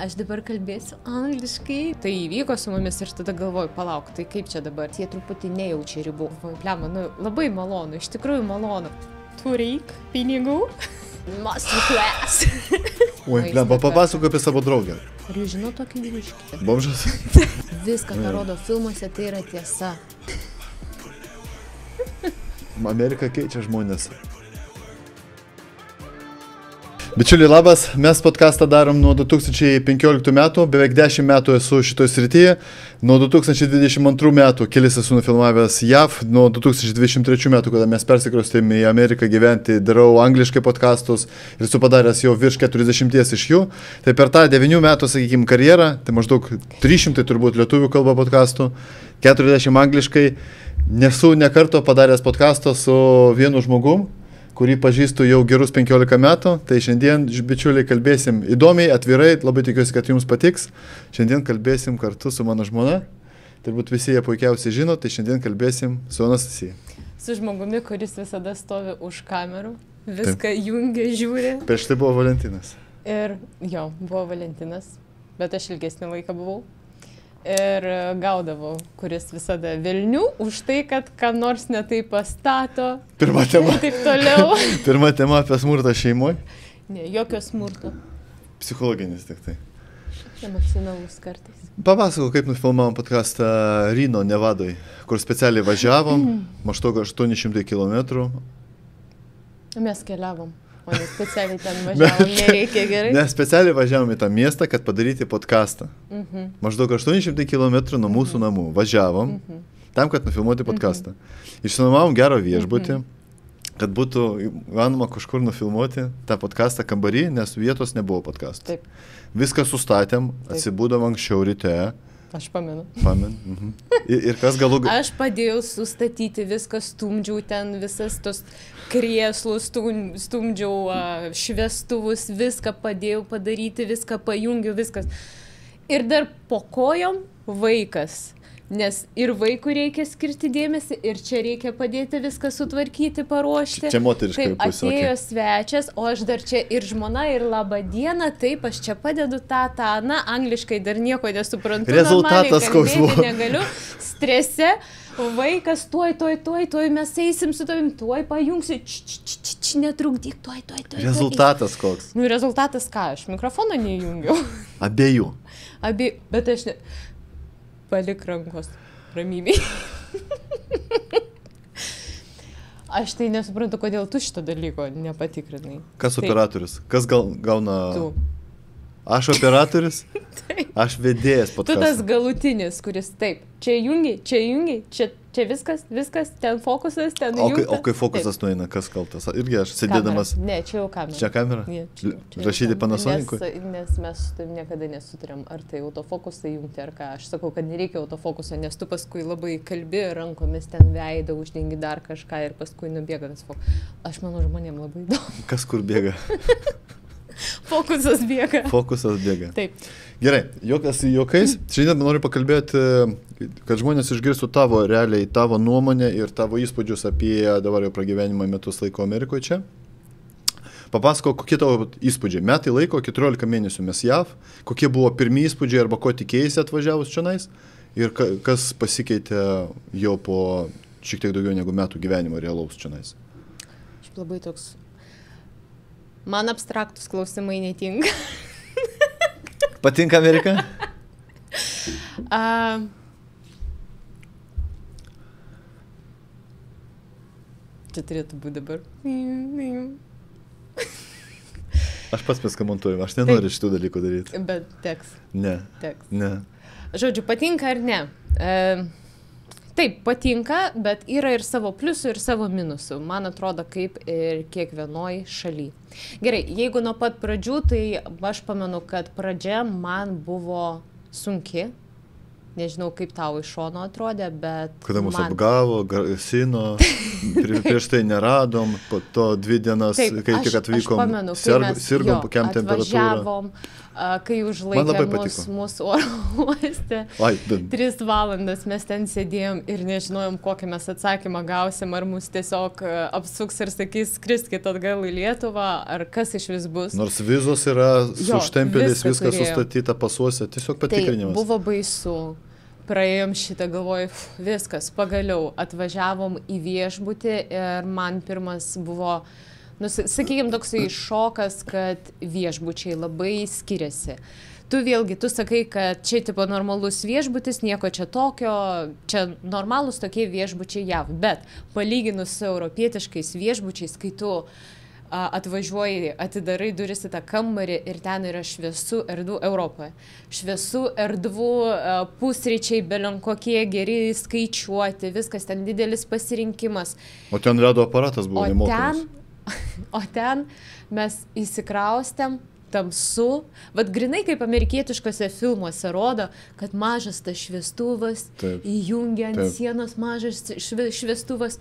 aš dabar kalbėsiu angliškai. Tai įvyko su mumis ir tada galvoju, palauk, tai kaip čia dabar? Jie truputį nejaučia ribų. Pliama, nu, labai malonu, iš tikrųjų malonu. Tu reik pinigų? Masterclass. Oi, pliama, papasakok apie savo draugę. Ar jūs žinot tokį vyriškį? Bomžas? Viską, ką rodo filmuose, tai yra tiesa. Amerika keičia žmonės. Bičiuliai, labas, mes podcastą darom nuo 2015 metų, beveik 10 metų esu šitoj srityje, nuo 2022 metų kelis esu nufilmavęs JAV, nuo 2023 metų, kada mes persikraustėme į Ameriką gyventi, darau angliškai podcastus ir esu padaręs jau virš 40 iš jų, tai per tą 9 metų, sakykime, karjerą, tai maždaug 300 turbūt lietuvių kalba podcastų, 40 angliškai, nesu nekarto padaręs podcastą su vienu žmogum, kurį pažįstu jau gerus 15 metų, tai šiandien, bičiuliai, kalbėsim įdomiai, atvirai, labai tikiuosi, kad jums patiks. Šiandien kalbėsim kartu su mano žmona, turbūt visi jie puikiausiai žino, tai šiandien kalbėsim su Anastasija. Su žmogumi, kuris visada stovi už kamerų, viską jungia, žiūri. Prieš tai buvo Valentinas. Ir jo, buvo Valentinas, bet aš ilgesnį laiką buvau. Ir gaudavau, kuris visada Vilnių už tai, kad ką nors netai pastato. Pirma tema. Taip toliau. Pirma tema apie smurtą šeimoje. Ne, jokio smurto. Psichologinis tik tai. Emocionalus kartais. Papasakau, kaip nufilmavom podcastą Rino, Nevadoj, kur specialiai važiavom, maždaug 800 km. Mes keliavom. O ne specialiai ten važiavom, nereikia gerai. Ne, specialiai važiavom į tą miestą, kad padaryti podcastą. Maždaug 800 km nuo mūsų namų važiavom, tam, kad nufilmuoti podcastą. Išsinuomavom gerą viešbutį, kad būtų manoma kažkur nufilmuoti tą podcastą kambarį, nes vietos nebuvo podcastą. Viską sustatėm, atsibūdom anksčiau ryte. Aš pamenu. Ir kas galų... Aš padėjau sustatyti viską, stumdžiau ten visas tos krieslus, stumdžiau šviestuvus, viską padėjau padaryti, viską pajungiau, viskas. Ir dar po kojom vaikas, nes ir vaikui reikia skirti dėmesį, ir čia reikia padėti viską sutvarkyti, paruošti. Čia moteriškai pusė. Taip, atėjo svečias, o aš dar čia ir žmona, ir laba diena, taip, aš čia padedu tą, na, angliškai dar nieko nesuprantu. Rezultatas koks buvo. Negaliu, strese, vaikas, tuoj, mes eisim su tavim, tuoj pajungsiu, netrukdyk, tuoj. Rezultatas koks? Nu, rezultatas ką, aš mikrofoną neįjungiau. Abiejų. Bet aš ne... Palik rankos ramybėj. Aš tai nesuprantu, kodėl tu šito dalyko nepatikrinai. Kas operatorius? Kas gauna... Tu. Aš operatorius? Aš vedėjas podcastą. Tu tas galutinis, kuris taip. Čia jungiai, čia viskas, ten fokusas, ten įjungta. O kai fokusas nueina, kas kaltas? Irgi aš sėdėdamas... Ne, čia jau kamera. Čia kamera? Rašyti Panasonicui? Nes mes niekada nesutarėm, ar tai autofokusą įjungti, ar ką. Aš sakau, kad nereikia autofokuso, nes tu paskui labai kalbi rankomis, ten veidą, uždengi dar kažką ir paskui nubėga tas fokusas. Aš manau, žmonėm labai įdomu. Kas kur bėga? Fokusas bėga. Taip. Gerai, juokais. Šiandien noriu pakalbėti, kad žmonės išgirstų tavo realiai, tavo nuomonę ir tavo įspūdžius apie dabar jau pragyvenimą metus laiko Amerikoje čia. Papasako, kokie tavo įspūdžiai. Metai laiko, 14 mėnesių mes JAV. Kokie buvo pirmi įspūdžiai arba ko tikėjasi atvažiavus čionais ir kas pasikeitė jau po šiek tiek daugiau negu metų gyvenimo realaus čionais. Aš labai toks... Man abstraktus klausimai netinka. Patinka Amerika? Čia turėtų būti dabar. Aš pats paskamontuoju, aš nenoriu šitų dalykų daryti. Bet teks. Ne. Žodžiu, patinka ar ne? Taip, patinka, bet yra ir savo pliusų, ir savo minusų. Man atrodo, kaip ir kiekvienoj šaly. Gerai, jeigu nuo pat pradžių, tai aš pamenu, kad pradžia man buvo sunki. Nežinau, kaip tau iš šono atrodė, bet... Kada mus apgavo, garsino, prieš tai neradom, po to 2 dienas, kai tik atvykom, sirgom, pakiam temperatūrą. Atvažiavom, kai užlaikė mūsų oro uoste. 3 valandas mes ten sėdėjom ir nežinojom, kokį mes atsakymą gausim, ar mus tiesiog apsuks ir sakys, skriskit atgal į Lietuvą, ar kas iš vis bus. Nors vizos yra užtempelis, viskas sustatyta pasuose, tiesiog patikrinimas. Tai buvo baisu. Praėjom šitą, galvoju, viskas, pagaliau atvažiavom į viešbutį ir man pirmas buvo, sakykime, toksai šokas, kad viešbučiai labai skiriasi. Tu sakai, kad čia tipo normalus viešbutis, nieko čia tokio, čia normalus tokie viešbučiai JAV, bet palyginus su europietiškais viešbučiais, kai tu atvažiuoji, atidarai duris į tą kambarį ir ten yra šviesų erdvų Europoje. Šviesų erdvų pusryčiai, kokie geri skaičiuoti, viskas ten didelis pasirinkimas. O ten ledo aparatas buvo nemokamas. O ten mes įsikraustėm, tamsu, grinai kaip amerikietiškose filmuose rodo, kad mažas tas šviestuvas, įjungia ant sienos mažas šviestuvas,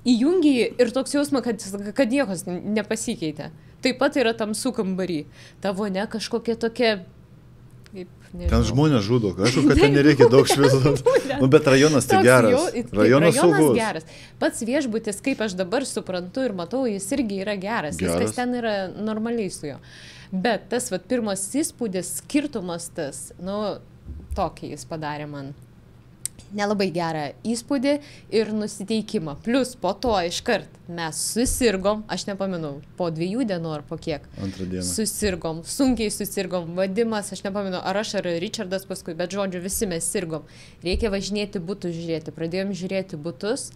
įjungi ir toks jausmas, kad niekas nepasikeitė. Taip pat yra tamsų kambarį. Tavo ne kažkokia tokia... Ten žmonės žudo. Aišku, kad ten nereikia daug šviesos. Bet rajonas tai geras. Rajonas saugus. Pats viešbutis, kaip aš dabar suprantu ir matau, jis irgi yra geras. Viskas ten yra normaliai su jo. Bet tas pirmas įspūdis, skirtumas tas, tokį jis padarė man nelabai gerą įspūdį ir nusiteikimą. Plius po to iškart mes susirgom, aš nepamenu, po 2 dienų ar po kiek. Antrą dieną. Susirgom, sunkiai susirgom. Vadimas, aš nepamenu, ar aš, ar Richardas paskui, bet žodžiu, visi mes sirgom. Reikia važinėti butus žiūrėti. Pradėjom žiūrėti butus.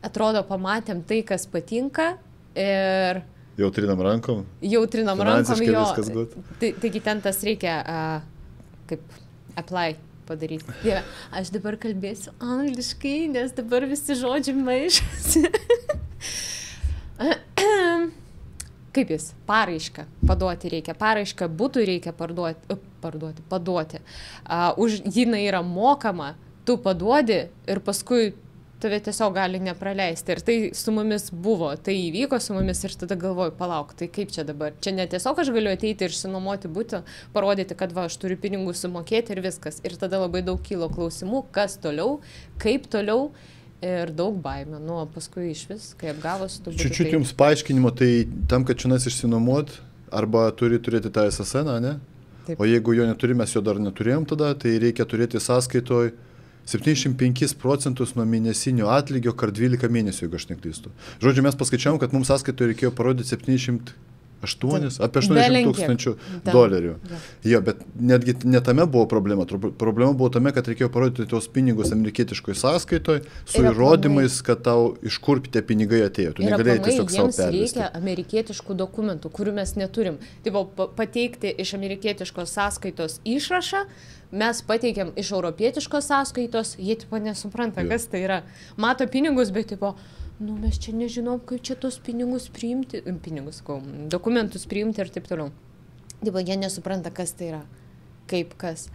Atrodo, pamatėm tai, kas patinka ir... Jautrinam rankom. Jautrinam rankom, jo. Taigi ten tas reikia kaip apply padaryti. Dieve, aš dabar kalbėsiu angliškai, nes dabar visi žodžiai maišasi. Kaip jis? Paraišką paduoti reikia. Paraišką būtų reikia paduoti. Už jinai yra mokama, tu paduodi ir paskui tave tiesiog gali nepraleisti. Ir tai su mumis buvo, tai įvyko su mumis ir tada galvoju, palauk, tai kaip čia dabar? Čia ne tiesiog aš galiu ateiti ir sinuomoti būti, parodyti, kad va, aš turiu pinigų sumokėti ir viskas. Ir tada labai daug kilo klausimų, kas toliau, kaip toliau ir daug baimė. Paskui iš vis, kai apgavosi, tu būtų taip. Čiučiut jums paaiškinimo, tai tam, kad čiūnas išsinuomot, arba turi turėti tą SSN, ne? O jeigu jo neturi, mes jo dar neturėjom tada, tai reikia turėti sąskaitoj 75% nuo mėnesinio atlygio kart 12 mėnesių, jeigu aš neklystu. Žodžiu, mes paskaičiavom, kad mums sąskaitoje reikėjo parodyti apie 80 tūkstančių $. Jo, bet netgi ne tame buvo problema. Problema buvo tame, kad reikėjo parodyti tuos pinigus amerikietiškoj sąskaitoje su įrodymais, kad tau iš kur tie pinigai atėjo. Tu negalėjai tiesiog savo pervesti. Ir aplamai jiems reikia amerikietiškų dokumentų, kurių mes neturim. Tai buvo pateikti iš amerikietiškos sąskaitos išrašą, mes pateikėm iš europietiškos sąskaitos, jie tipo nesupranta, kas tai yra. Mato pinigus, bet tipo, mes čia nežinom, kaip čia tos pinigus priimti, dokumentus priimti ir taip toliau. Tipo, jie nesupranta, kas tai yra, kaip kas.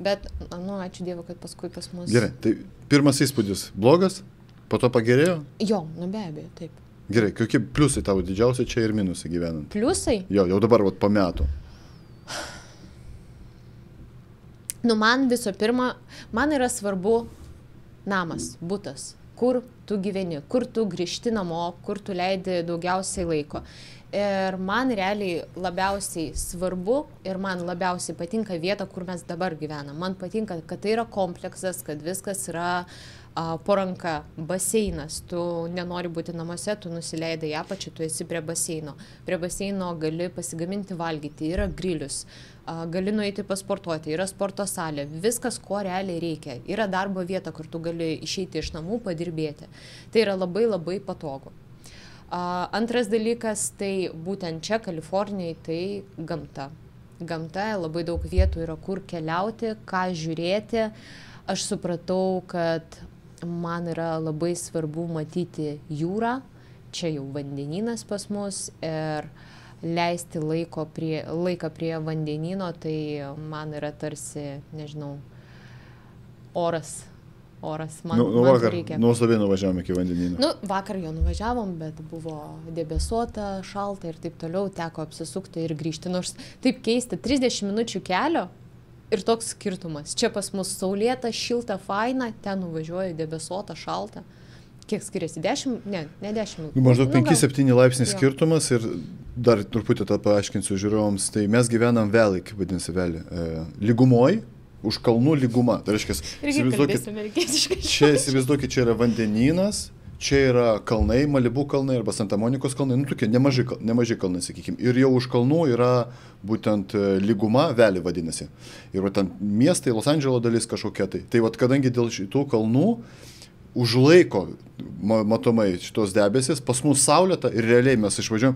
Bet, ačiū Dievo, kad paskui pas mus... Gerai, tai pirmas įspūdis blogas, po to pagerėjo? Jo, be abejo, taip. Gerai, kokie pliusai tavo didžiausiai čia ir minusai gyvenant? Pliusai? Jo, jau dabar po metų. Man viso pirma, man yra svarbu namas, butas, kur tu gyveni, kur tu grįžti namo, kur tu leidi daugiausiai laiko. Ir man realiai labiausiai svarbu ir man labiausiai patinka vieta, kur mes dabar gyvenam. Man patinka, kad tai yra kompleksas, kad viskas yra po ranka, baseinas, tu nenori būti namuose, tu nusileidai apačią, tu esi prie baseino. Prie baseino gali pasigaminti valgyti, yra grilius, gali nueiti pasportuoti, yra sporto salė, viskas, ko realiai reikia. Yra darbo vieta, kur tu gali išeiti iš namų, padirbėti. Tai yra labai labai patogu. Antras dalykas, tai būtent čia, Kalifornijai, tai gamta. Gamta, labai daug vietų yra kur keliauti, ką žiūrėti. Aš supratau, kad man yra labai svarbu matyti jūrą, čia jau vandenynas pas mus, ir leisti laiką prie vandenyno, tai man yra tarsi, nežinau, oras, oras. Man vakar reikia. Nuostabiai nuvažiavom iki vandenyno. Vakar jau nuvažiavom, bet buvo debesuota, šalta ir taip toliau, teko apsisukti ir grįžti. Nors taip keista, 30 minučių kelio ir toks skirtumas. Čia pas mus saulėta, šilta, faina, ten nuvažiuoja debesuota, šalta. Kiek skiriasi? 10? Ne 10. Maždaug 5-7 laipsniai skirtumas ir dar truputį tą paaiškinsiu žiūrovams. Tai mes gyvenam vėlį, kaip vadinasi vėlį, lygumoj, už kalnų lyguma. Tai reiškia, įsivaizduokit, čia yra vandenynas, čia yra kalnai, Malibu kalnai arba Santa Monikos kalnai, tokie nemaži kalnai, sakykime. Ir jau už kalnų yra būtent lyguma, vėlį vadinasi. Ir ten miestai, Los Andželo dalis kažkokia tai. Tai vat, kadangi dėl šitų kalnų užlaiko matomai šitos debesys, pas mus saulėta ir realiai mes išvažiuojam,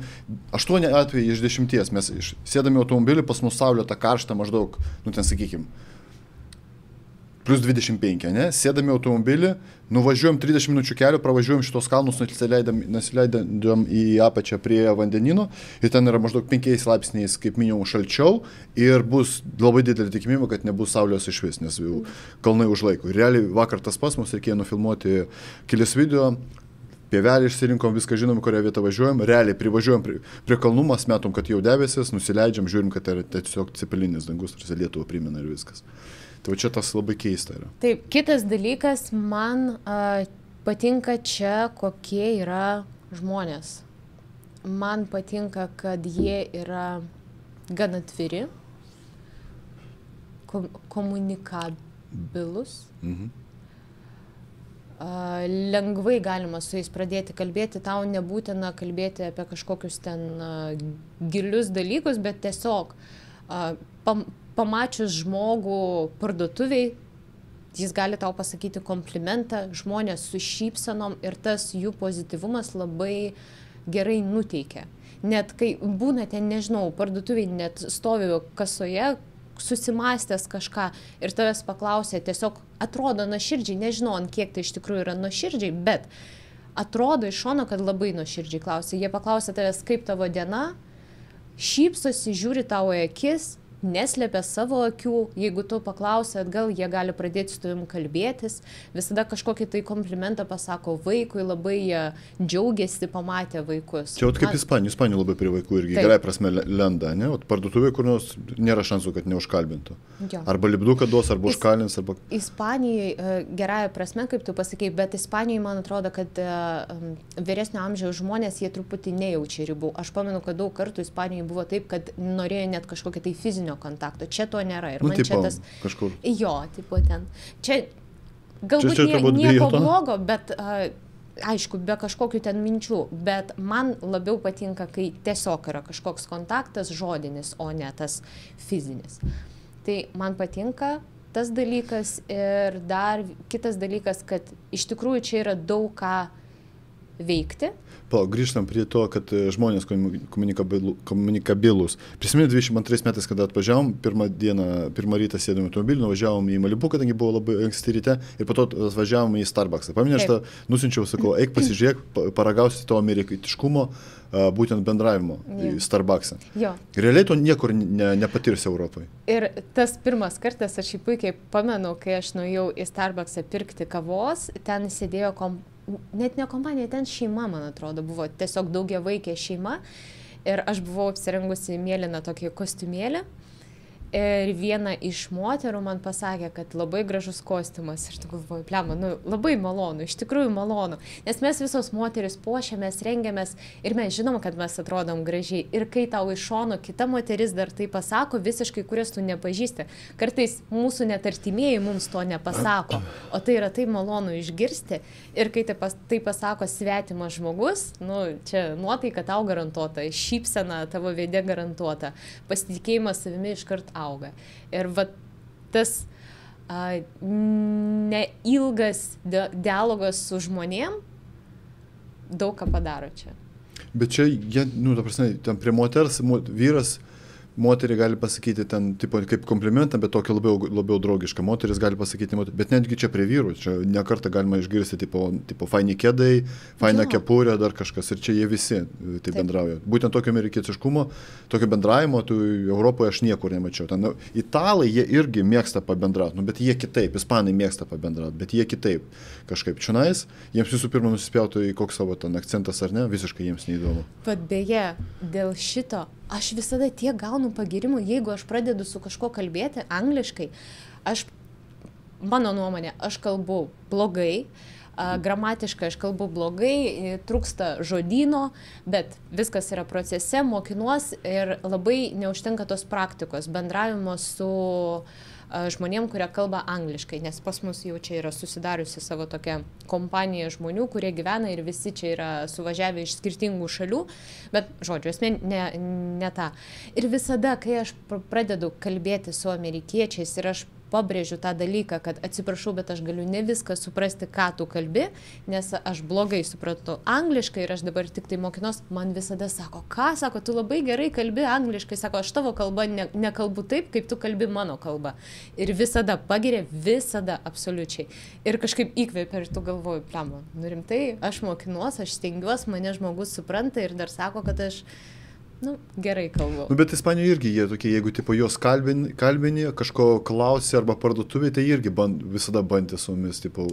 8 atvejai iš 10, mes sėdame automobilį, pas mus saulėta karšta maždaug, ten sakykim, plus 25, ne, sėdame automobilį, nuvažiuojam 30 minučių kelio, pravažiuojam šitos kalnus, nusileidam į apačią prie vandenino ir ten yra maždaug 5 laipsniais, kaip minėjau, šalčiau ir bus labai didelį tikimybę, kad nebus saulės išvis, nes jau kalnai užlaiko. Ir realiai vakar tas pas mus reikėjo nufilmuoti kelias video, pievelį išsirinkom, viską žinom, kurią vietą važiuojam, realiai privažiuojam prie kalnų, mes metom, kad jau debesis, nusileidžiam, žiūrim, kad yra tiesiog cepelininis dangus, tarsi Lietuvą primena ir viskas. Tai čia tas labai keista yra. Taip, kitas dalykas, man patinka čia, kokie yra žmonės. Man patinka, kad jie yra gan atviri, komunikabilus. Lengvai galima su jais pradėti kalbėti, tau nebūtina kalbėti apie kažkokius ten gilius dalykus, bet tiesiog pamačius žmogų parduotuviai, jis gali tau pasakyti komplimentą, žmonės su šypsenom ir tas jų pozityvumas labai gerai nuteikia. Net kai būnate, nežinau, parduotuviai net stovi kasoje, susimastęs kažką ir tavęs paklausė, tiesiog atrodo nuoširdžiai, nežinau, ant kiek tai iš tikrųjų yra nuoširdžiai, bet atrodo iš šono, kad labai nuoširdžiai klausė. Jie paklausė tavęs, kaip tavo diena, šypsosi, žiūri tavo į akis, neslėpia savo akių, jeigu tu paklausai atgal, jie gali pradėti su tavim kalbėtis, visada kažkokį tai komplimentą pasako vaikui, labai džiaugiasi pamatę vaikus. Čia kaip Ispanija labai prie vaikų irgi gerai prasme lenda, ne? Parduotuvė kur nors nėra šansų, kad neužkalbintų. Arba lipduką duos, arba užkalbins, arba... Ispanijai gerąją prasme, kaip tu pasakei, bet Ispanijai man atrodo, kad vyresnio amžiaus žmonės jie truputį nejaučia ribų. Aš pamenu, kad daug kartų Ispanijai buvo taip, kad norėjo net kažkokią tai fizinį kontakto. Čia to nėra. Ir man čia tas... Kažkur. Jo, tipo ten. Čia galbūt nieko blogo, bet aišku, be kažkokių ten minčių, bet man labiau patinka, kai tiesiog yra kažkoks kontaktas žodinis, o ne tas fizinis. Tai man patinka tas dalykas ir dar kitas dalykas, kad iš tikrųjų čia yra daug ką veikti. Grįžtam prie to, kad žmonės komunikabilus. Prisimenu 22 metais, kada atvažiavom, pirmą rytą sėdom į automobilį, nuvažiavom į Malibu, kadangi buvo labai anksti ryte, ir po to atvažiavom į Starbucksą. Paminėjau, aš tą nusinčiau, sakau, eik pasižiūrėk, paragausi to amerikietiškumo, būtent bendravimo į Starbucksą. Realiai to niekur nepatirsi Europai. Ir tas pirmas kartas, aš jį puikiai pamenu, kai aš nuėjau į Starbucksą pirkti kavos, ten sėdėjo net ne kompanija, ten šeima, man atrodo, buvo tiesiog daugiavaikė šeima ir aš buvau apsirengusi mėlyną tokį kostiumėlį ir viena iš moterų man pasakė, kad labai gražus kostiumas ir tu galvoji, pliama, labai malonu, iš tikrųjų malonu, nes mes visos moteris puošiamės, rengiamės ir mes žinom, kad mes atrodom gražiai ir kai tau iš šono kita moteris dar tai pasako visiškai, kurias tu nepažįsti, kartais mūsų net artimieji mums to nepasako, o tai yra taip malonu išgirsti ir kai tai pasako svetimas žmogus, čia nuotaika tau garantuota, šypsena tavo veide garantuota, pasitikėjimas savimi iškart auga. Ir va tas neilgas dialogas su žmonėm daug ką padaro čia. Bet čia, ta prasme, prie moters vyras moterį gali pasakyti ten, tipo, kaip komplimentą, bet tokia labiau draugiška. Moteris gali pasakyti, bet netgi čia prie vyrų, čia nekartą galima išgirsti, tipo faini kedai, faina kepurė, dar kažkas. Ir čia jie visi tai bendrauja. Būtent tokio amerikietiškumo, tokio bendravimo, tu Europoje aš niekur nemačiau. Ten, italai, jie irgi mėgsta pabendrauti, bet jie kitaip, ispanai mėgsta pabendrauti, bet jie kitaip. Kažkaip čionais, jiems visų pirma nusispjautų į koks savo ten akcentas ar ne, visiškai jiems neįdomu. Pat beje, dėl šito aš visada tiek gaunu pagirimų, jeigu aš pradedu su kažko kalbėti angliškai, mano nuomonė, aš kalbu blogai, gramatiškai aš kalbu blogai, trūksta žodyno, bet viskas yra procese, mokinuos ir labai neužtenka tos praktikos, bendravimo su žmonėm, kurie kalba angliškai, nes pas mus jau čia yra susidariusi savo tokia kompanija žmonių, kurie gyvena ir visi čia yra suvažiavę iš skirtingų šalių, bet žodžiu, esmė ne ta. Ir visada, kai aš pradedu kalbėti su amerikiečiais ir aš pabrėžiu tą dalyką, kad atsiprašau, bet aš galiu ne viską suprasti, ką tu kalbi, nes aš blogai supratau angliškai ir aš dabar tik tai mokinos, man visada sako, ką, sako, tu labai gerai kalbi angliškai, sako, aš tavo kalbą nekalbu taip, kaip tu kalbi mano kalbą. Ir visada pagirė, visada absoliučiai. Ir kažkaip įkvėpė ir tu galvoju, plama, rimtai, aš mokinos, aš stengiuos, mane žmogus supranta ir dar sako, kad aš gerai kalbu. Bet Ispanijoje irgi jie tokie, jeigu tipo jos kalbini, kažko klausi arba parduotuvėje, tai irgi visada bandė su mumis, tipo,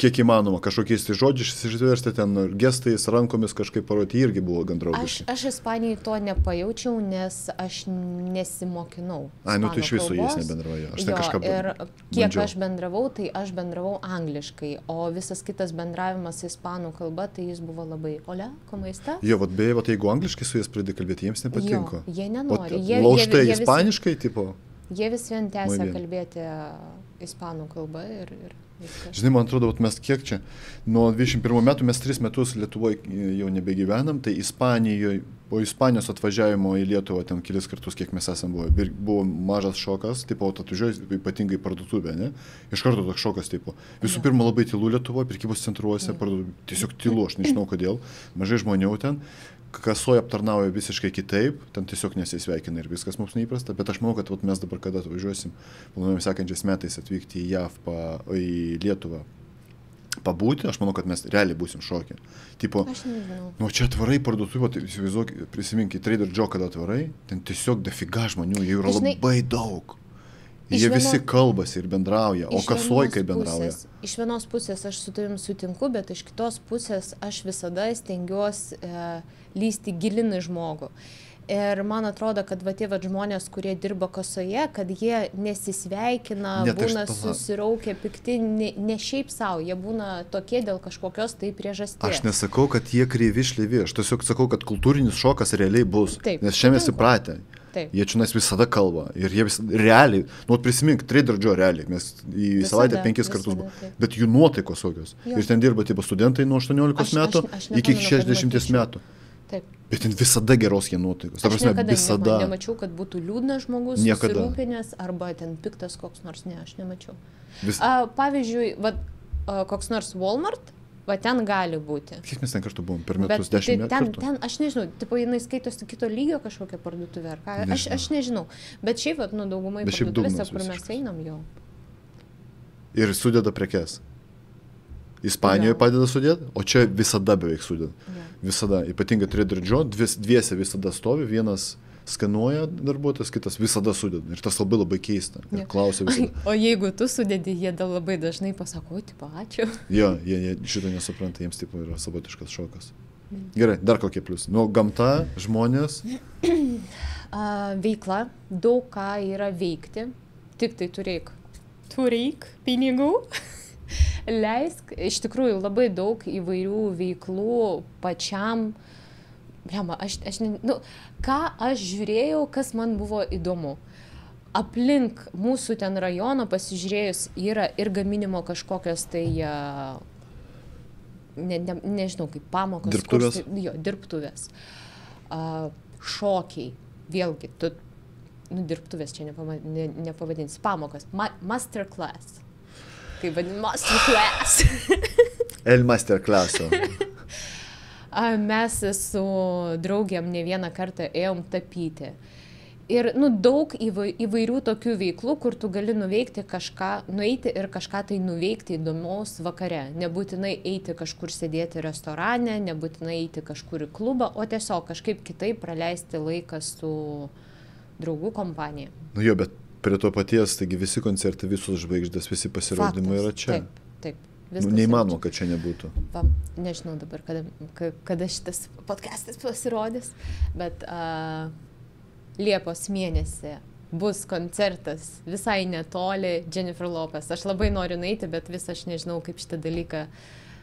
kiek įmanoma, kažkokiais tai žodžiais išsiversti ten gestais, rankomis kažkaip parodyti, irgi buvo gan draugiški. Aš Ispanijoje to nepajaučiau, nes aš nesimokinau. Ai, tu iš viso jais nebendravoji. Aš ten kažką bandžiau. Ir kiek aš bendravau, tai aš bendravau angliškai, o visas kitas bendravimas ispanų kalba, tai jis buvo labai, ole, komaista. Jo, vat beje, jeigu angliškai su jais pradė kalbėti, jiems nepatinko. Jo, jie nenori. Laužtai ispaniškai, tipo? Jie vis vien tęsia kalbėti ispanų kalbą ir viskas. Žinai, man atrodo, mes kiek čia, nuo 21 metų mes 3 metus Lietuvoje jau nebegyvenam, tai Ispanijoje, po Ispanijos atvažiavimo į Lietuvą ten kelis kartus, kiek mes esam buvę, buvo mažas šokas, tipo, atvažiuoju, ypatingai parduotuvė, ne? Iš karto toks šokas, tipo, visų pirma labai tylu Lietuvoje, pirkybos centruose, tiesiog tylu, aš nežinau kodėl, mažai žmonių ten. Kasoje aptarnauja visiškai kitaip, ten tiesiog nesisveikina ir viskas mums neįprasta, bet aš manau, kad mes dabar kada atvažiuosim, planuojam sekančiais metais atvykti į JAV, į Lietuvą pabūti, aš manau, kad mes realiai būsim šokę. Tipo, čia atvarai parduotuvė, prisiminkit, Trader Joe, kada atvarai, ten tiesiog dafiga žmonių, jie yra labai daug. Jie visi kalbasi ir bendrauja, o kasoje kaip bendrauja. Iš vienos pusės aš su tavim sutinku, bet iš kitos pusės aš visada stengiuosi lysti gilin į žmogų. Ir man atrodo, kad tie žmonės, kurie dirba kasoje, kad jie nesisveikina, būna susiraukę, pikti, ne šiaip savo, jie būna tokie dėl kažkokios tai priežasties. Aš nesakau, kad jie kreivi šleivi, aš tiesiog sakau, kad kultūrinis šokas realiai bus, nes šiame įsipratę. Jie čia visada kalba ir jie realiai, prisimink, Trader Joe realiai, mes į savaitę 5 kartus buvo, bet jų nuotaikos tokios. Ir ten dirba studentai nuo 18 metų iki 60 metų. Bet visada geros jie nuotaikos. Aš niekada nemačiau, kad būtų liūdnas žmogus, susirūpinęs arba ten piktas koks nors, ne, aš nemačiau. Pavyzdžiui, koks nors Walmart. Va, ten gali būti. Kiek mes ten kartu buvom? Per metus 10 kartų? Ten, aš nežinau, tipo, jinai skaitosi kito lygio kažkokią parduotuvę ar ką, aš nežinau. Bet šiaip, daugumai parduotuvėse, kur mes einam jau. Ir sudeda prekes. Ispanijoje padeda sudėti, o čia visada beveik sudeda. Visada, ypatingai Trader Joe, dviese visada stovi, vienas skanuoja darbuotojas, kitas visada sudeda. Ir tas labai labai keista. Klausia visada. O jeigu tu sudedi, jie dar labai dažnai pasako, tipo, ačiū. Jo, jie šitą nesupranta, jiems tipo yra savotiškas šokas. Gerai, dar kokie plius? Gamta, žmonės? Veikla, daug ką yra veikti, tik tai turėk pinigų. Leisk, iš tikrųjų labai daug įvairių veiklų pačiam. Ką aš žiūrėjau, kas man buvo įdomu. Aplink mūsų ten rajono pasižiūrėjus yra ir gaminimo kažkokios tai, nežinau, kaip pamokos. Dirbtuvės. Jo, dirbtuvės. Šokiai, vėlgi, tu, dirbtuvės čia nepavadinsi, pamokas. Masterclass. Kaip vadin, masterclass. El masterclasso. Mes su draugiam ne vieną kartą ėjom tapyti Ir daug įvairių tokių veiklų, kur tu gali nuveikti kažką, nueiti ir kažką tai nuveikti įdomaus vakare. Nebūtinai eiti kažkur sėdėti restorane, nebūtinai eiti kažkur į klubą, o tiesiog kažkaip kitaip praleisti laiką su draugų kompanija. Nu jo, bet prie to paties, taigi visi koncertai, visos žvaigždės, visi pasirodymai yra čia. Taip, taip. Neįmanoma, kad čia nebūtų. Va, nežinau dabar, kada šitas podcastas pasirodys, bet Liepos mėnesį bus koncertas visai netoli Jennifer Lopez. Aš labai noriu nueiti, bet vis aš nežinau, kaip šitą dalyką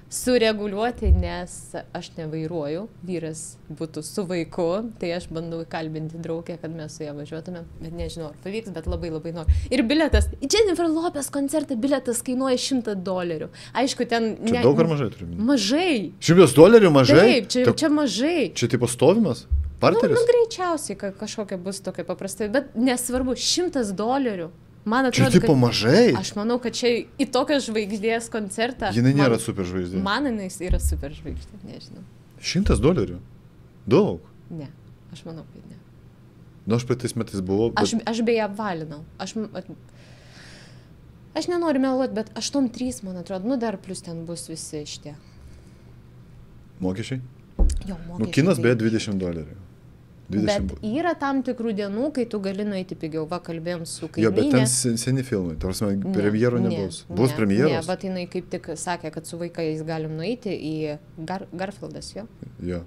sureguliuoti, nes aš nevairuoju, vyras būtų su vaiku, tai aš bandau įkalbinti draugę, kad mes su ją važiuotume, bet nežinau, ar pavyks, bet labai labai noriu. Ir bilietas, Jennifer Lopez koncertą bilietas kainuoja $100. Aišku, ten... Čia daug ar mažai turiu? Mažai. $100 mažai? Taip, čia mažai. Čia tipo stovimas? Parteris? Nu greičiausiai kažkokia bus tokia paprastai, bet nesvarbu, $100. Man atrodo, čia tipo mažai. Aš manau, kad čia į tokią žvaigždės koncertą... Jinai nėra super žvaigždė. Man jinai yra super žvaigždė, nežinau. $100? Daug? Ne, aš manau, kad ne. Nu, aš praeitais metais buvau... Bet... Aš beje apvalinau. Aš nenoriu meluoti, bet 8.3, man atrodo, dar plus ten bus visi šitie. Mokesčiai? Jo, mokesčiai. Nu, kinas beje $20. Bet yra tam tikrų dienų, kai tu gali nueiti pigiau. Va, kalbėjom su kaimynė. Jo, bet ten seni filmai, tarsi premjero nebus. Bus premjeros? Ne, va, jinai kaip tik sakė, kad su vaikais galim nueiti į Garfieldas, jo? Jo.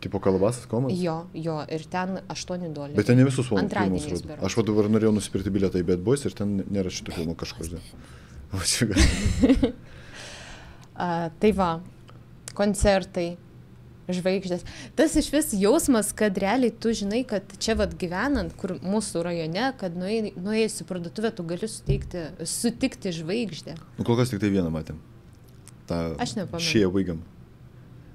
Tipo kalabasas komas? Jo, ir ten $8. Bet ten ne visus filmus rodo. Aš dabar norėjau nusipirkti bilietą į Bad Boys ir ten nėra šito filmo kažkur. Tai va, koncertai. Žvaigždės. Tas iš vis jausmas, kad realiai tu žinai, kad čia gyvenant, kur mūsų rajone, kad nuėjus į parduotuvę, tu gali sutikti žvaigždę. Nu, kol kas tik tai vieną matėm. Aš nepamenu. Šie vaigam.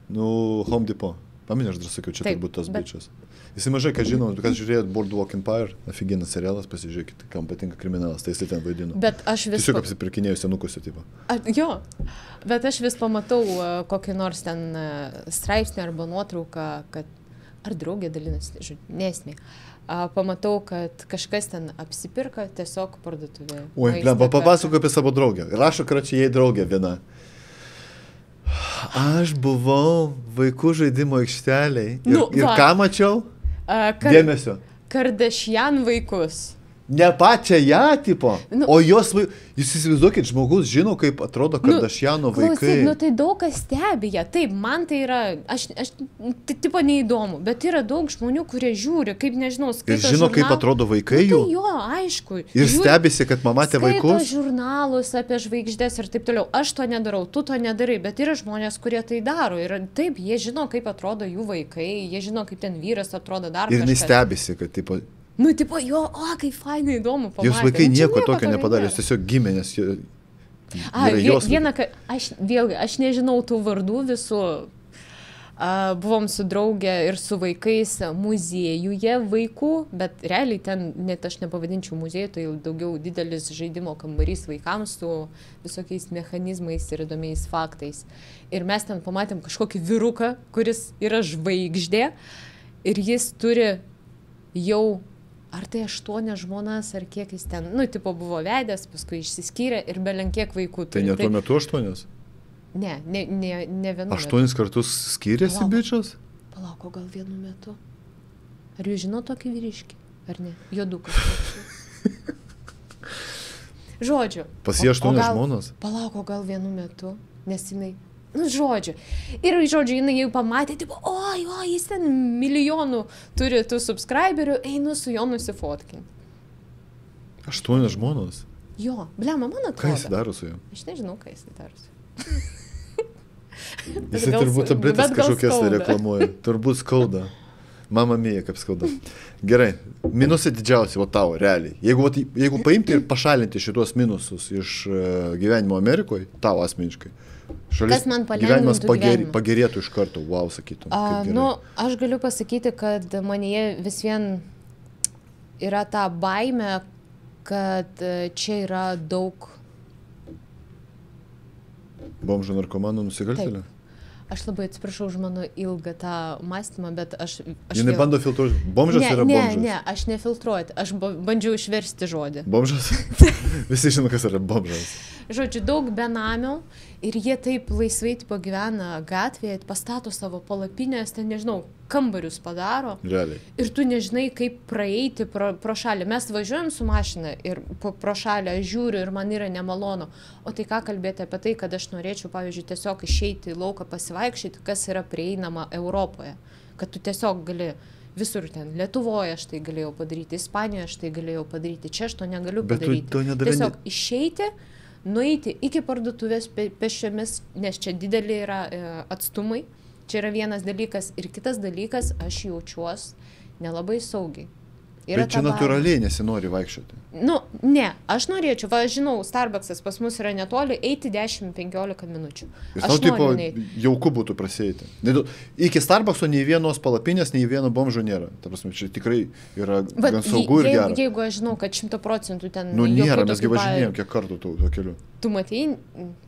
Nu, Home Depot. Paminė, aš dar sakiau, čia turbūt tos bičios. Jisai mažai, kad žinau, kad žiūrėjot Boardwalk Empire, afigenas serialas, pasižiūrėkit, kam patinka kriminalas, tai jisai ten vaidino. Tiesiog apsipirkinėjau senukuose, tipo. Jo, bet aš vis pamatau kokį nors ten straipsnį arba nuotrauką, kad ar draugė dalinasi, nesmė. Pamatau, kad kažkas ten apsipirka tiesiog parduotuvėje. Oi, blemba, papasakau apie savo draugę. Rašo, kračiai, jai draugė viena. Aš buvau vaikų žaidimo aikšteliai ir ką mačiau? Dėmesio. Kardashian vaikus. Ne pačią ją, tipo, o jos vaikus. Jūs įsivaizduokit, žmogus žino, kaip atrodo Kardashiano vaikai. Klausyk, tai daug kas stebi ją. Taip, man tai yra, aš, tipo, neįdomu, bet yra daug žmonių, kurie žiūri, kaip nežinau, skaito žurnalus. Ir žino, kaip atrodo vaikai jų. Tai jo, aišku. Ir stebisi, kad matė vaikus. Skaito žurnalus apie žvaigždės ir taip toliau. Aš to nedarau, tu to nedarai, bet yra žmonės, kurie tai daro. Ir taip, jie žino, kaip atrodo jų vaikai, jie žino, kaip ten vyras atrodo dar kažkas. Ir nestebisi, kad tipo tipo, jo, kaip fainai įdomu pamatė. Jūs vaikai nieko tokio nepadarė, jūs tiesiog gimė, nes yra jos. Vėlgi, aš nežinau tų vardų visų. Buvom su draugė ir su vaikais muziejuje vaikų, bet realiai ten net aš nepavadinčiau muziejų, tai daugiau didelis žaidimo kambarys vaikams su visokiais mechanizmais ir įdomiais faktais. Ir mes ten pamatėm kažkokį vyruką, kuris yra žvaigždė ir jis turi jau ar tai 8 žmonas, ar kiek jis ten, tipo, buvo vedęs, paskui išsiskyrė ir belenkiek vaikų turi. Tai ne tuo metu 8? Ne, ne vienu metu. 8 kartus skyrėsi bičios? Palauko, gal vienu metu. Ar jūs žino tokį vyriškį, ar ne? Jodukas. Žodžiu. Pas jie 8 žmonas? Palauko, gal vienu metu, nes jinai... žodžiu. Ir žodžiu, jinai jau pamatė, tipo, jis ten milijonų turi tų subscriberių, einu su juo nusifotkinti. 8 žmonos? Jo, blema, man atrodo. Ką jis daro su juo? Aš nežinau, ką jis daro su juo. Jis turbūt tabletas kažkokias reklamuoja. Turbūt skauda. Mama mėja, kaip skauda. Gerai, minusai didžiausiai, tau, realiai. Jeigu paimti ir pašalinti šituos minusus iš gyvenimo Amerikoje, tau asmeniškai, gyvenimas pagerėtų iš karto, sakytum, kaip gerai. Aš galiu pasakyti, kad manyje vis vien yra ta baimė, kad čia yra daug... Bomžų narkomanų nusikaltėlių? Aš labai atsiprašau už mano ilgą tą mąstymą, bet aš vėl... nebando filtruoti. Bomžas yra bomžas. Ne, aš nefiltruoju. Aš bandžiau išversti žodį. Bomžas? Visi žino, kas yra bomžas. Žodžiu, daug benamių ir jie taip laisvai pagyvena gatvėje, pastato savo palapinės, ten nežinau, kambarius padaro. Realiai. Ir tu nežinai, kaip praeiti pro šalį. Mes važiuojam su mašina ir pro šalį aš žiūriu ir man yra nemalonu. O tai ką kalbėti apie tai, kad aš norėčiau, pavyzdžiui, tiesiog išeiti į lauką pasivaikščioti, kas yra prieinama Europoje, kad tu tiesiog gali visur ten, Lietuvoje aš tai galėjau padaryti, Ispanijoje aš tai galėjau padaryti, čia aš to negaliu padaryti. Bet tu to nedarai... Tiesiog išeiti, nueiti iki parduotuvės pešiomis, nes čia dideli yra atstumai, čia yra vienas dalykas ir kitas dalykas, aš jaučiuos nelabai saugiai. Bet čia natūraliai nesinori vaikščioti. Nu, ne, aš norėčiau, aš žinau, Starbucks'as pas mus yra netoli, eiti 10-15 minučių. Ir tau taip jauku būtų prasėti. Iki Starbucks'o nei vienos palapinės, nei vieno bomžo nėra. Ta prasme, čia tikrai yra gan saugu ir gera. Jeigu aš žinau, kad 100% ten... Nu nėra, mesgi važinėjom kiek kartų tuo keliu. Tu matėjai,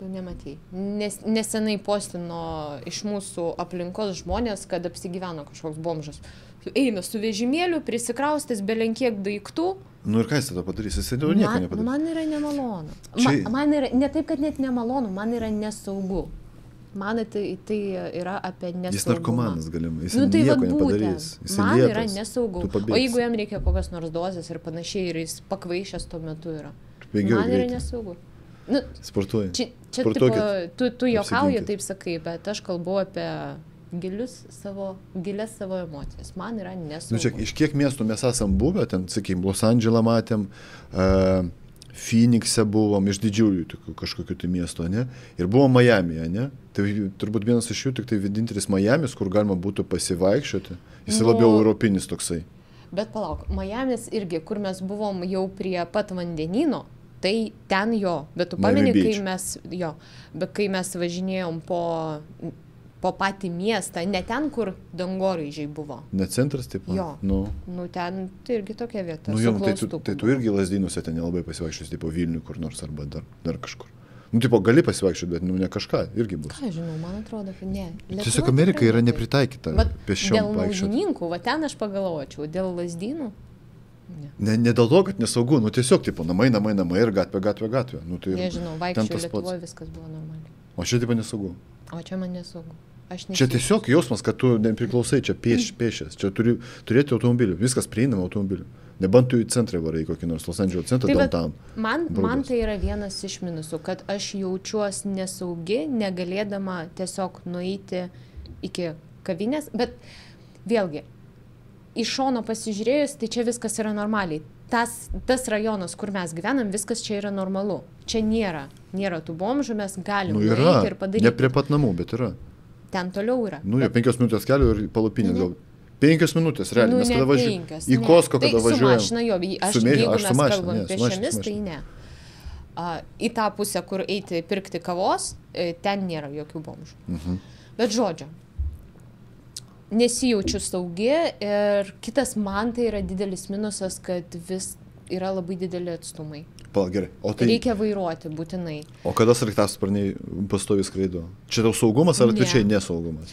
tu nematėjai. Nesenai postino iš mūsų aplinkos žmonės, kad apsigyveno kažkoks bomžas. Eina su vežimėliu, prisikraustęs belenkiek daiktų. Nu ir ką jis tada padarys? Jis tada nieko nepadarys. Man yra nemalonu. Man yra, ne taip, kad net nemalonu, man yra nesaugu. Man tai yra apie nesaugumą. Jis narkomanas galimai, jis nieko nepadarys. Man yra nesaugu. O jeigu jam reikia kokios nors dozės ir panašiai, ir jis pakvaišęs tuo metu yra. Man yra nesaugu. Sportuoji. Čia tu juokauji, taip sakai, bet aš kalbu apie... gilias savo emocijas. Man yra nesaugu. Nu čia, iš kiek miestų mes esam buvę, ten, sakėjim, Los Andželą matėm, Phoenix'e buvom, iš didžiųjų kažkokių tai miesto, ne? Ir buvo Miami'e, ne? Tai turbūt vienas iš jų, tik tai vienintelis Miami'is, kur galima būtų pasivaikščioti. Jis labiau europinis toksai. Bet palauk, Miami'is irgi, kur mes buvom jau prie pat vandenyno, tai ten jo. Bet tu pameni, kai mes važinėjom po patį miestą, ne ten, kur dangoraižiai buvo. Ne centras, taip? Jo. Nu, ten irgi tokia vieta. Nu, jo, tai tu irgi Lazdynuose ten nelabai pasivaikščiusi, tipo Vilnių kur nors arba dar kažkur. Nu, tipo, gali pasivaikščiuoti, bet nu ne kažką, irgi bus. Ką žinau, man atrodo, kad ne. Tiesiog Amerika yra nepritaikyta pešiom vaikščioti. Dėl naujininkų, va ten aš pagalvočiau, dėl Lazdynų. Ne dėl to, kad nesaugu, nu tiesiog, tipo, namai ir gatvė. Nežinau, vaikščiu Lietuvoje viskas buvo normaliai. O čia, tipo, nesaugu. O čia man nesaugu. Čia tiesiog jausmas, kad tu nepriklausai, čia pėšęs, čia turi turėti automobilių, viskas prieinama automobilių. Nebant tu į centrą varai kokį nors Los Andželo centrą, downtown. Man tai yra vienas iš minusų, kad aš jaučiuos nesaugi, negalėdama tiesiog nueiti iki kavinės, bet vėlgi, iš šono pasižiūrėjus, tai čia viskas yra normaliai. Tas rajonas, kur mes gyvenam, viskas čia yra normalu. Čia nėra tų bomžų, mes galim nueiti ir padaryti. Ne prie pat namų, bet yra. Ten toliau yra. Nu, jo, 5 minutės kelio ir palapinės gal. 5 minutės, realiai, mes kada važiuojame. Į Kosko, kada važiuojame. Tai sumažina jo, jeigu mes kalbam pešiomis, tai ne. Į tą pusę, kur eiti pirkti kavos, ten nėra jokių bomžų. Bet žodžio, nesijaučiu saugi ir kitas man tai yra didelis minusas, kad vis yra labai dideli atstumai. Gerai. Reikia vairuoti būtinai. O kada sraigtasparniai pastoviai skraido? Čia tau saugumas ar atvirkščiai nesaugumas?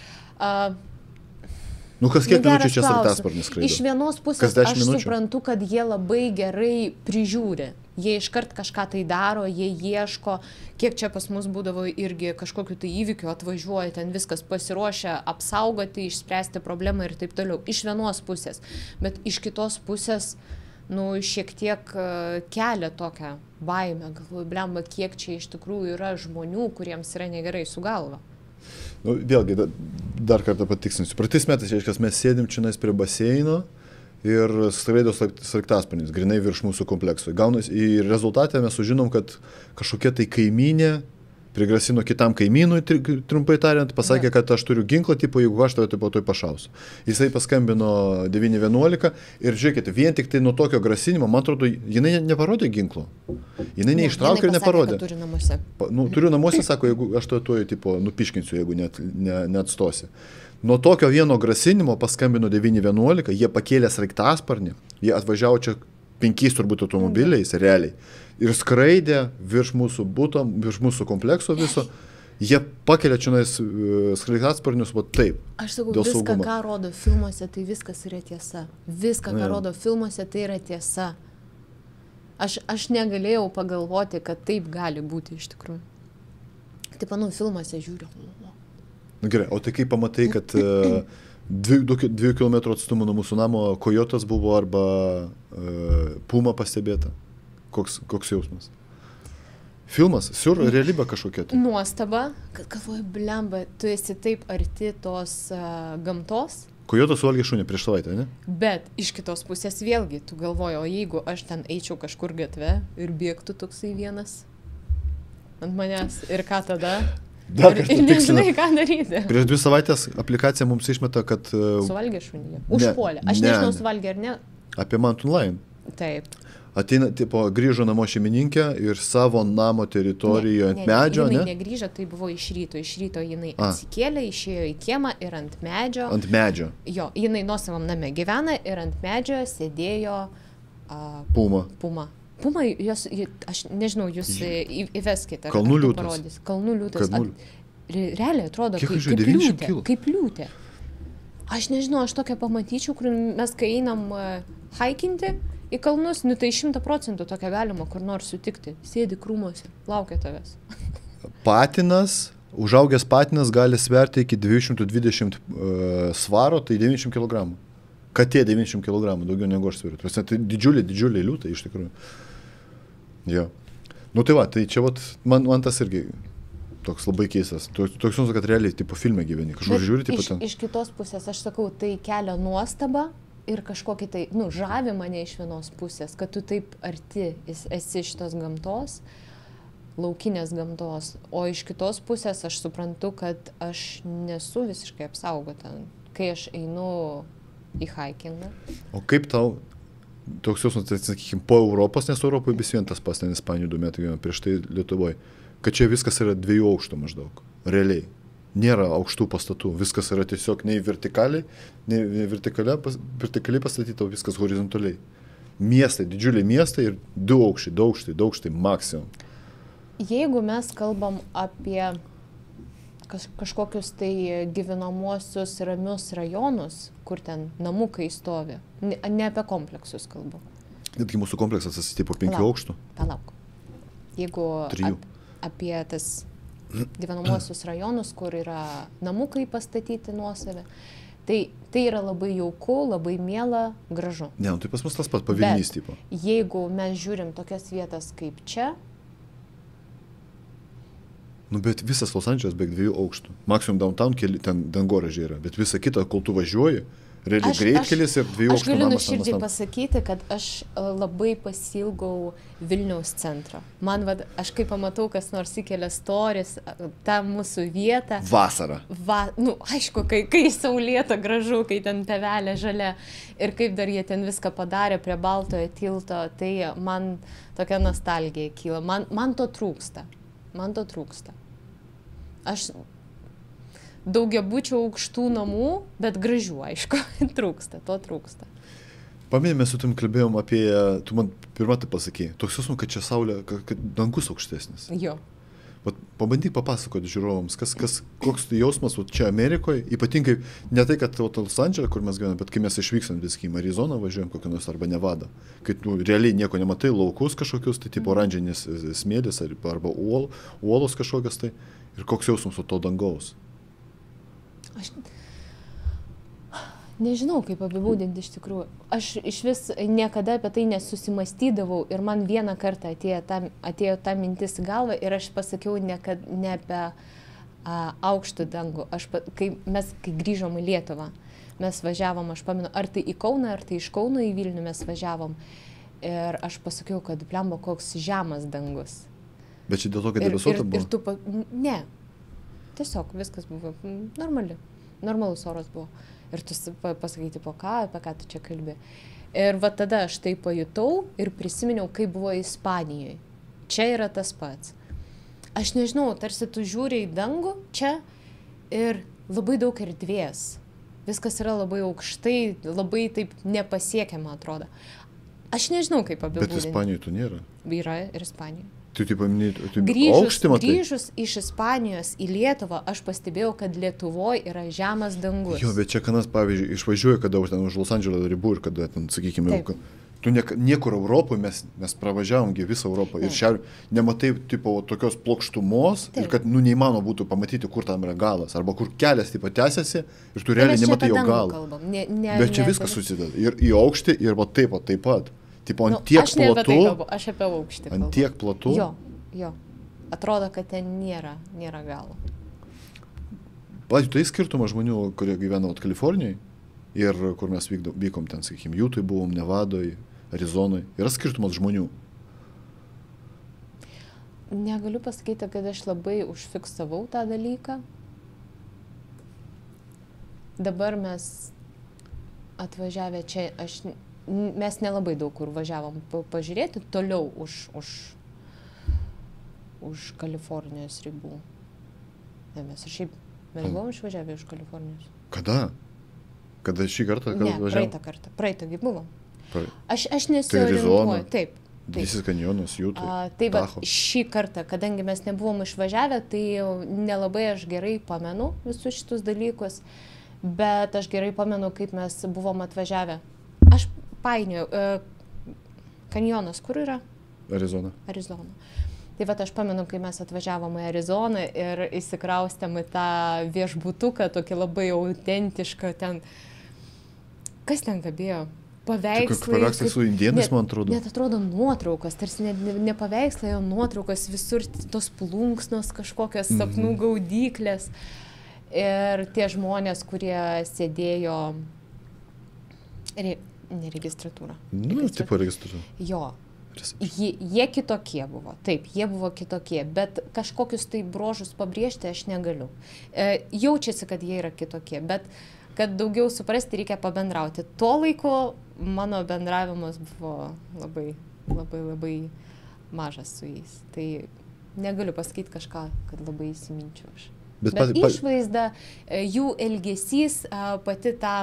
Nu, kas kiek minučių čia sraigtasparniai skraido? Iš vienos pusės aš suprantu, kad jie labai gerai prižiūri. Jie iškart kažką tai daro, jie ieško, kiek čia pas mus būdavo irgi kažkokiu tai įvykiu, atvažiuoja, ten viskas pasiruošia apsaugoti, išspręsti problemą ir taip toliau. Iš vienos pusės. Bet iš kitos pusės nu, šiek tiek kelia tokią baimę, galvoju, blemba, kiek čia iš tikrųjų yra žmonių, kuriems yra negerai su galva. Nu, vėlgi, dar kartą patiksinsiu. Praeitais metais, aiškiai, mes sėdim čia prie baseino ir skraido sraigtasparnis, grinai virš mūsų kompleksų. Ir rezultate mes sužinom, kad kažkokia tai kaimynė prigrasino kitam kaimynui, trumpai tariant, pasakė, kad aš turiu ginklą, tipo, jeigu aš tave toj pašausiu. Jisai paskambino 911 ir žiūrėkite, vien tik tai nuo tokio grasinimo, man atrodo, jinai neparodė ginklo. Jinai neištraukė ir neparodė. Jinai pasakė, kad turiu namuose. Nu, turiu namuose, sako, jeigu aš toj, tipo, nupiškinsiu, jeigu neatstosi. Nuo tokio vieno grasinimo paskambino 911, jie pakėlė sraigtasparnį, jie atvažiavo čia 5 turbūt automobiliais, realiai. Ir skraidė virš mūsų buto, virš mūsų komplekso viso. jie pakelia čionais sraigtasparnius, va taip. Aš sakau, viską, saugumo. Ką rodo filmuose, tai viskas yra tiesa. Viską, ką rodo filmuose, tai yra tiesa. Aš negalėjau pagalvoti, kad taip gali būti iš tikrųjų. Taip, manau, filmuose žiūriu. Nu, gerai, o tai kaip pamatai, kad 2 km atstumu nuo mūsų namo kojotas buvo arba puma pastebėta? Koks jausmas? Filmas, realybė kažkokia tai. Nuostaba, kad galvoju, blemba, tu esi taip arti tos gamtos. Kojotas suvalgė šunį prieš savaitę, ne? Bet iš kitos pusės vėlgi, tu galvoji, o jeigu aš ten eičiau kažkur gatve ir bėgtų toksai vienas ant manęs, ir ką tada? Ir nežinai, ką daryti. Prieš 2 savaitės aplikacija mums išmeta, kad... Suvalgė šunį, užpuolė. Aš nežinau, suvalgė ar ne. Apie man online. Taip. Ateina, tipo, grįžo namo šeimininkė ir savo namo teritorijoje ant medžio, ne? Jinai negrįžo, tai buvo iš ryto. Iš ryto jinai atsikėlė, išėjo į kiemą ir ant medžio. Ant medžio. Jo, jinai nuosavam name gyvena ir ant medžio sėdėjo... Puma. Puma, jos, aš nežinau, jūs įveskite. Kalnų liūtas. Kalnų liūtas. Realiai atrodo, kaip liūtė. Aš nežinau, aš tokią pamatyčiau, kur mes kai einam haikinti į kalnus, nu tai 100% tokia galima kur nors sutikti. Sėdi krūmose, laukia tavęs. Patinas, užaugęs patinas gali sverti iki 220 svaro, tai 90 kg. Katė 90 kg, daugiau negu aš sveriu. Tai didžiuliai liūtai iš tikrųjų. Jo. Nu tai va, tai čia vat, man tas irgi toks labai keistas. Toks jums, kad realiai tipo filme gyveni. Kažkur žiūri, tipo ten. Iš kitos pusės, aš sakau, tai kelia nuostabą. Ir kažkokį tai, nu, žavi mane iš vienos pusės, kad tu taip arti esi šitos gamtos, laukinės gamtos. O iš kitos pusės aš suprantu, kad aš nesu visiškai apsaugota, kai aš einu į haikingą. O kaip tau toks jausmas, sakykime, po Europos, nes Europoje vis vien tas pas, ten Ispanijų 2 metai, prieš tai Lietuvoje, kad čia viskas yra 2 aukštų maždaug, realiai. Nėra aukštų pastatų, viskas yra tiesiog nei vertikaliai pastatyta, viskas horizontaliai. Miestai, didžiuliai miestai ir 2 aukštai maksimum. Jeigu mes kalbam apie kažkokius tai gyvenamosius ramius rajonus, kur ten namukai stovi, ne apie kompleksus kalbu. Netgi mūsų kompleksas atsitipo 5 aukštų. Palauk. Jeigu apie tas... gyvenamosius rajonus, kur yra namukai pastatyti nuosavę. Tai yra labai jauku, labai miela, gražu. Ne, tai pas mus tas pats pavilnys tipo. Jeigu mes žiūrim tokias vietas kaip čia... Nu, bet visas Los Andželas beveik 2 aukštų. Maksimum downtown keli, ten dangoraižiai yra, bet visa kita, kol tu važiuoji, realiai greitkelis ir 2 aukštų namas. Aš galiu nuoširdžiai pasakyti, kad aš labai pasilgau Vilniaus centro. Man, vad, aš kaip pamatau, kas nors įkelia stories, tą mūsų vietą. Vasarą. Nu, aišku, kai saulėta gražu, kai ten tevelė žalia ir kaip dar jie ten viską padarė prie Baltojo tilto, tai man tokia nostalgija kyla. Man to trūksta. Man to trūksta. Aš... daugiabučių aukštų namų, bet gražių, aišku, trūksta, to trūksta. Paminėjome, su tam kalbėjom apie, tu man pirmą tai pasakėjai, toks jausmas, kad čia saulė, kad dangus aukštesnis. Jo. Pabandyk papasakoti žiūrovams, koks jausmas čia Amerikoje, ypatingai ne tai, kad Los Andželė, kur mes gyvename, bet kai mes išvyksam viskai į Arizoną, važiuojam kokią nors arba Nevadą, kai tu realiai nieko nematai, laukus kažkokius, tai tipo oranžinis smėlis arba uolos kažkokios, tai ir koks jausmas to dangaus. Aš nežinau, kaip apibūdinti iš tikrųjų. Aš iš vis niekada apie tai nesusimastydavau ir man vieną kartą atėjo ta mintis į galvą ir aš pasakiau ne apie aukštų dangų. Kai grįžom į Lietuvą, mes važiavom, aš pamenu, ar tai į Kauną, ar tai iš Kauno į Vilnių mes važiavom. Ir aš pasakiau, kad blemba, koks žemas dangus. Bet čia dėl to, kad debesuota buvo? Ne. Tiesiog viskas buvo normalus oras buvo. Ir tu pasakyti, apie ką tu čia kalbi. Ir va tada aš tai pajutau ir prisiminiau, kaip buvo Ispanijoje. Čia yra tas pats. Aš nežinau, tarsi tu žiūri į dangų čia ir labai daug erdvės. Viskas yra labai aukštai, labai taip nepasiekiama atrodo. Aš nežinau, kaip apibūdinti. Bet Ispanijoje tu nėra? Yra ir Ispanijoje. Tu taip paminėjai aukštį, matai? Grįžus iš Ispanijos į Lietuvą, aš pastebėjau, kad Lietuvoje yra žemas dangus. Jo, bet čia kanas, pavyzdžiui, išvažiuoja kada ten už Los Andželo ribų ir kada, ten, sakykime, tu niekur Europoje, mes pravažiavomgi visą Europą ir šiaip nematai tipo tokios plokštumos ir kad neįmanoma būtų pamatyti, kur tam yra galas arba kur kelias tipo tęsiasi ir tu realiai nematai jo galą. Bet čia viskas susideda ir į aukštį ir va taip pat, Tipo, ant tiek platų, aš apie aukštį kalbu. Ant tiek platų. Jo. Atrodo, kad ten nėra galo. Pavyzdžiui, tai skirtumas žmonių, kurie gyveno Kalifornijai ir kur mes vykom ten, sakykime, Jūtoj buvom, Nevadoj, Arizonoj, yra skirtumas žmonių. Negaliu pasakyti, kad aš labai užfiksavau tą dalyką. Dabar mes atvažiavę čia, mes nelabai daug kur važiavom pažiūrėti, toliau už Kalifornijos ribų. Ne, mes šiaip buvom išvažiavę iš Kalifornijos. Kada? Kada šį kartą važiavom? Ne, praeitą kartą. Praeitą gi buvom. Aš nesiorientuoju. Taip. Visis kanjonas, Jūtai, Tacho. Taip, va, šį kartą, kadangi mes nebuvom išvažiavę, tai nelabai aš gerai pamenu visus šitus dalykus, bet aš gerai pamenu, kaip mes buvom atvažiavę. Aš painiau, kanjonas kur yra? Arizona. Tai vat aš pamenu, kai mes atvažiavom į Arizoną ir įsikraustėm į tą viešbutuką, tokį labai autentišką ten, kas ten kabėjo? Paveikslai. Paveikslai su indėnais, man atrodo. Net atrodo nuotraukas, tarsi ne paveikslai, o nuotraukas, visur tos plunksnos, kažkokios sapnų gaudyklės. Ir tie žmonės, kurie sėdėjo neregistratūra. Nu, tipo registratūra. Jo. Jie kitokie buvo. Taip, jie buvo kitokie, bet kažkokius tai brožus pabrėžti aš negaliu. Jaučiasi, kad jie yra kitokie, bet kad daugiau suprasti, reikia pabendrauti. Tuo laiku mano bendravimas buvo labai mažas su jais. Tai negaliu pasakyti kažką, kad labai įsiminčiau aš. Bet išvaizda, jų elgesys, pati tą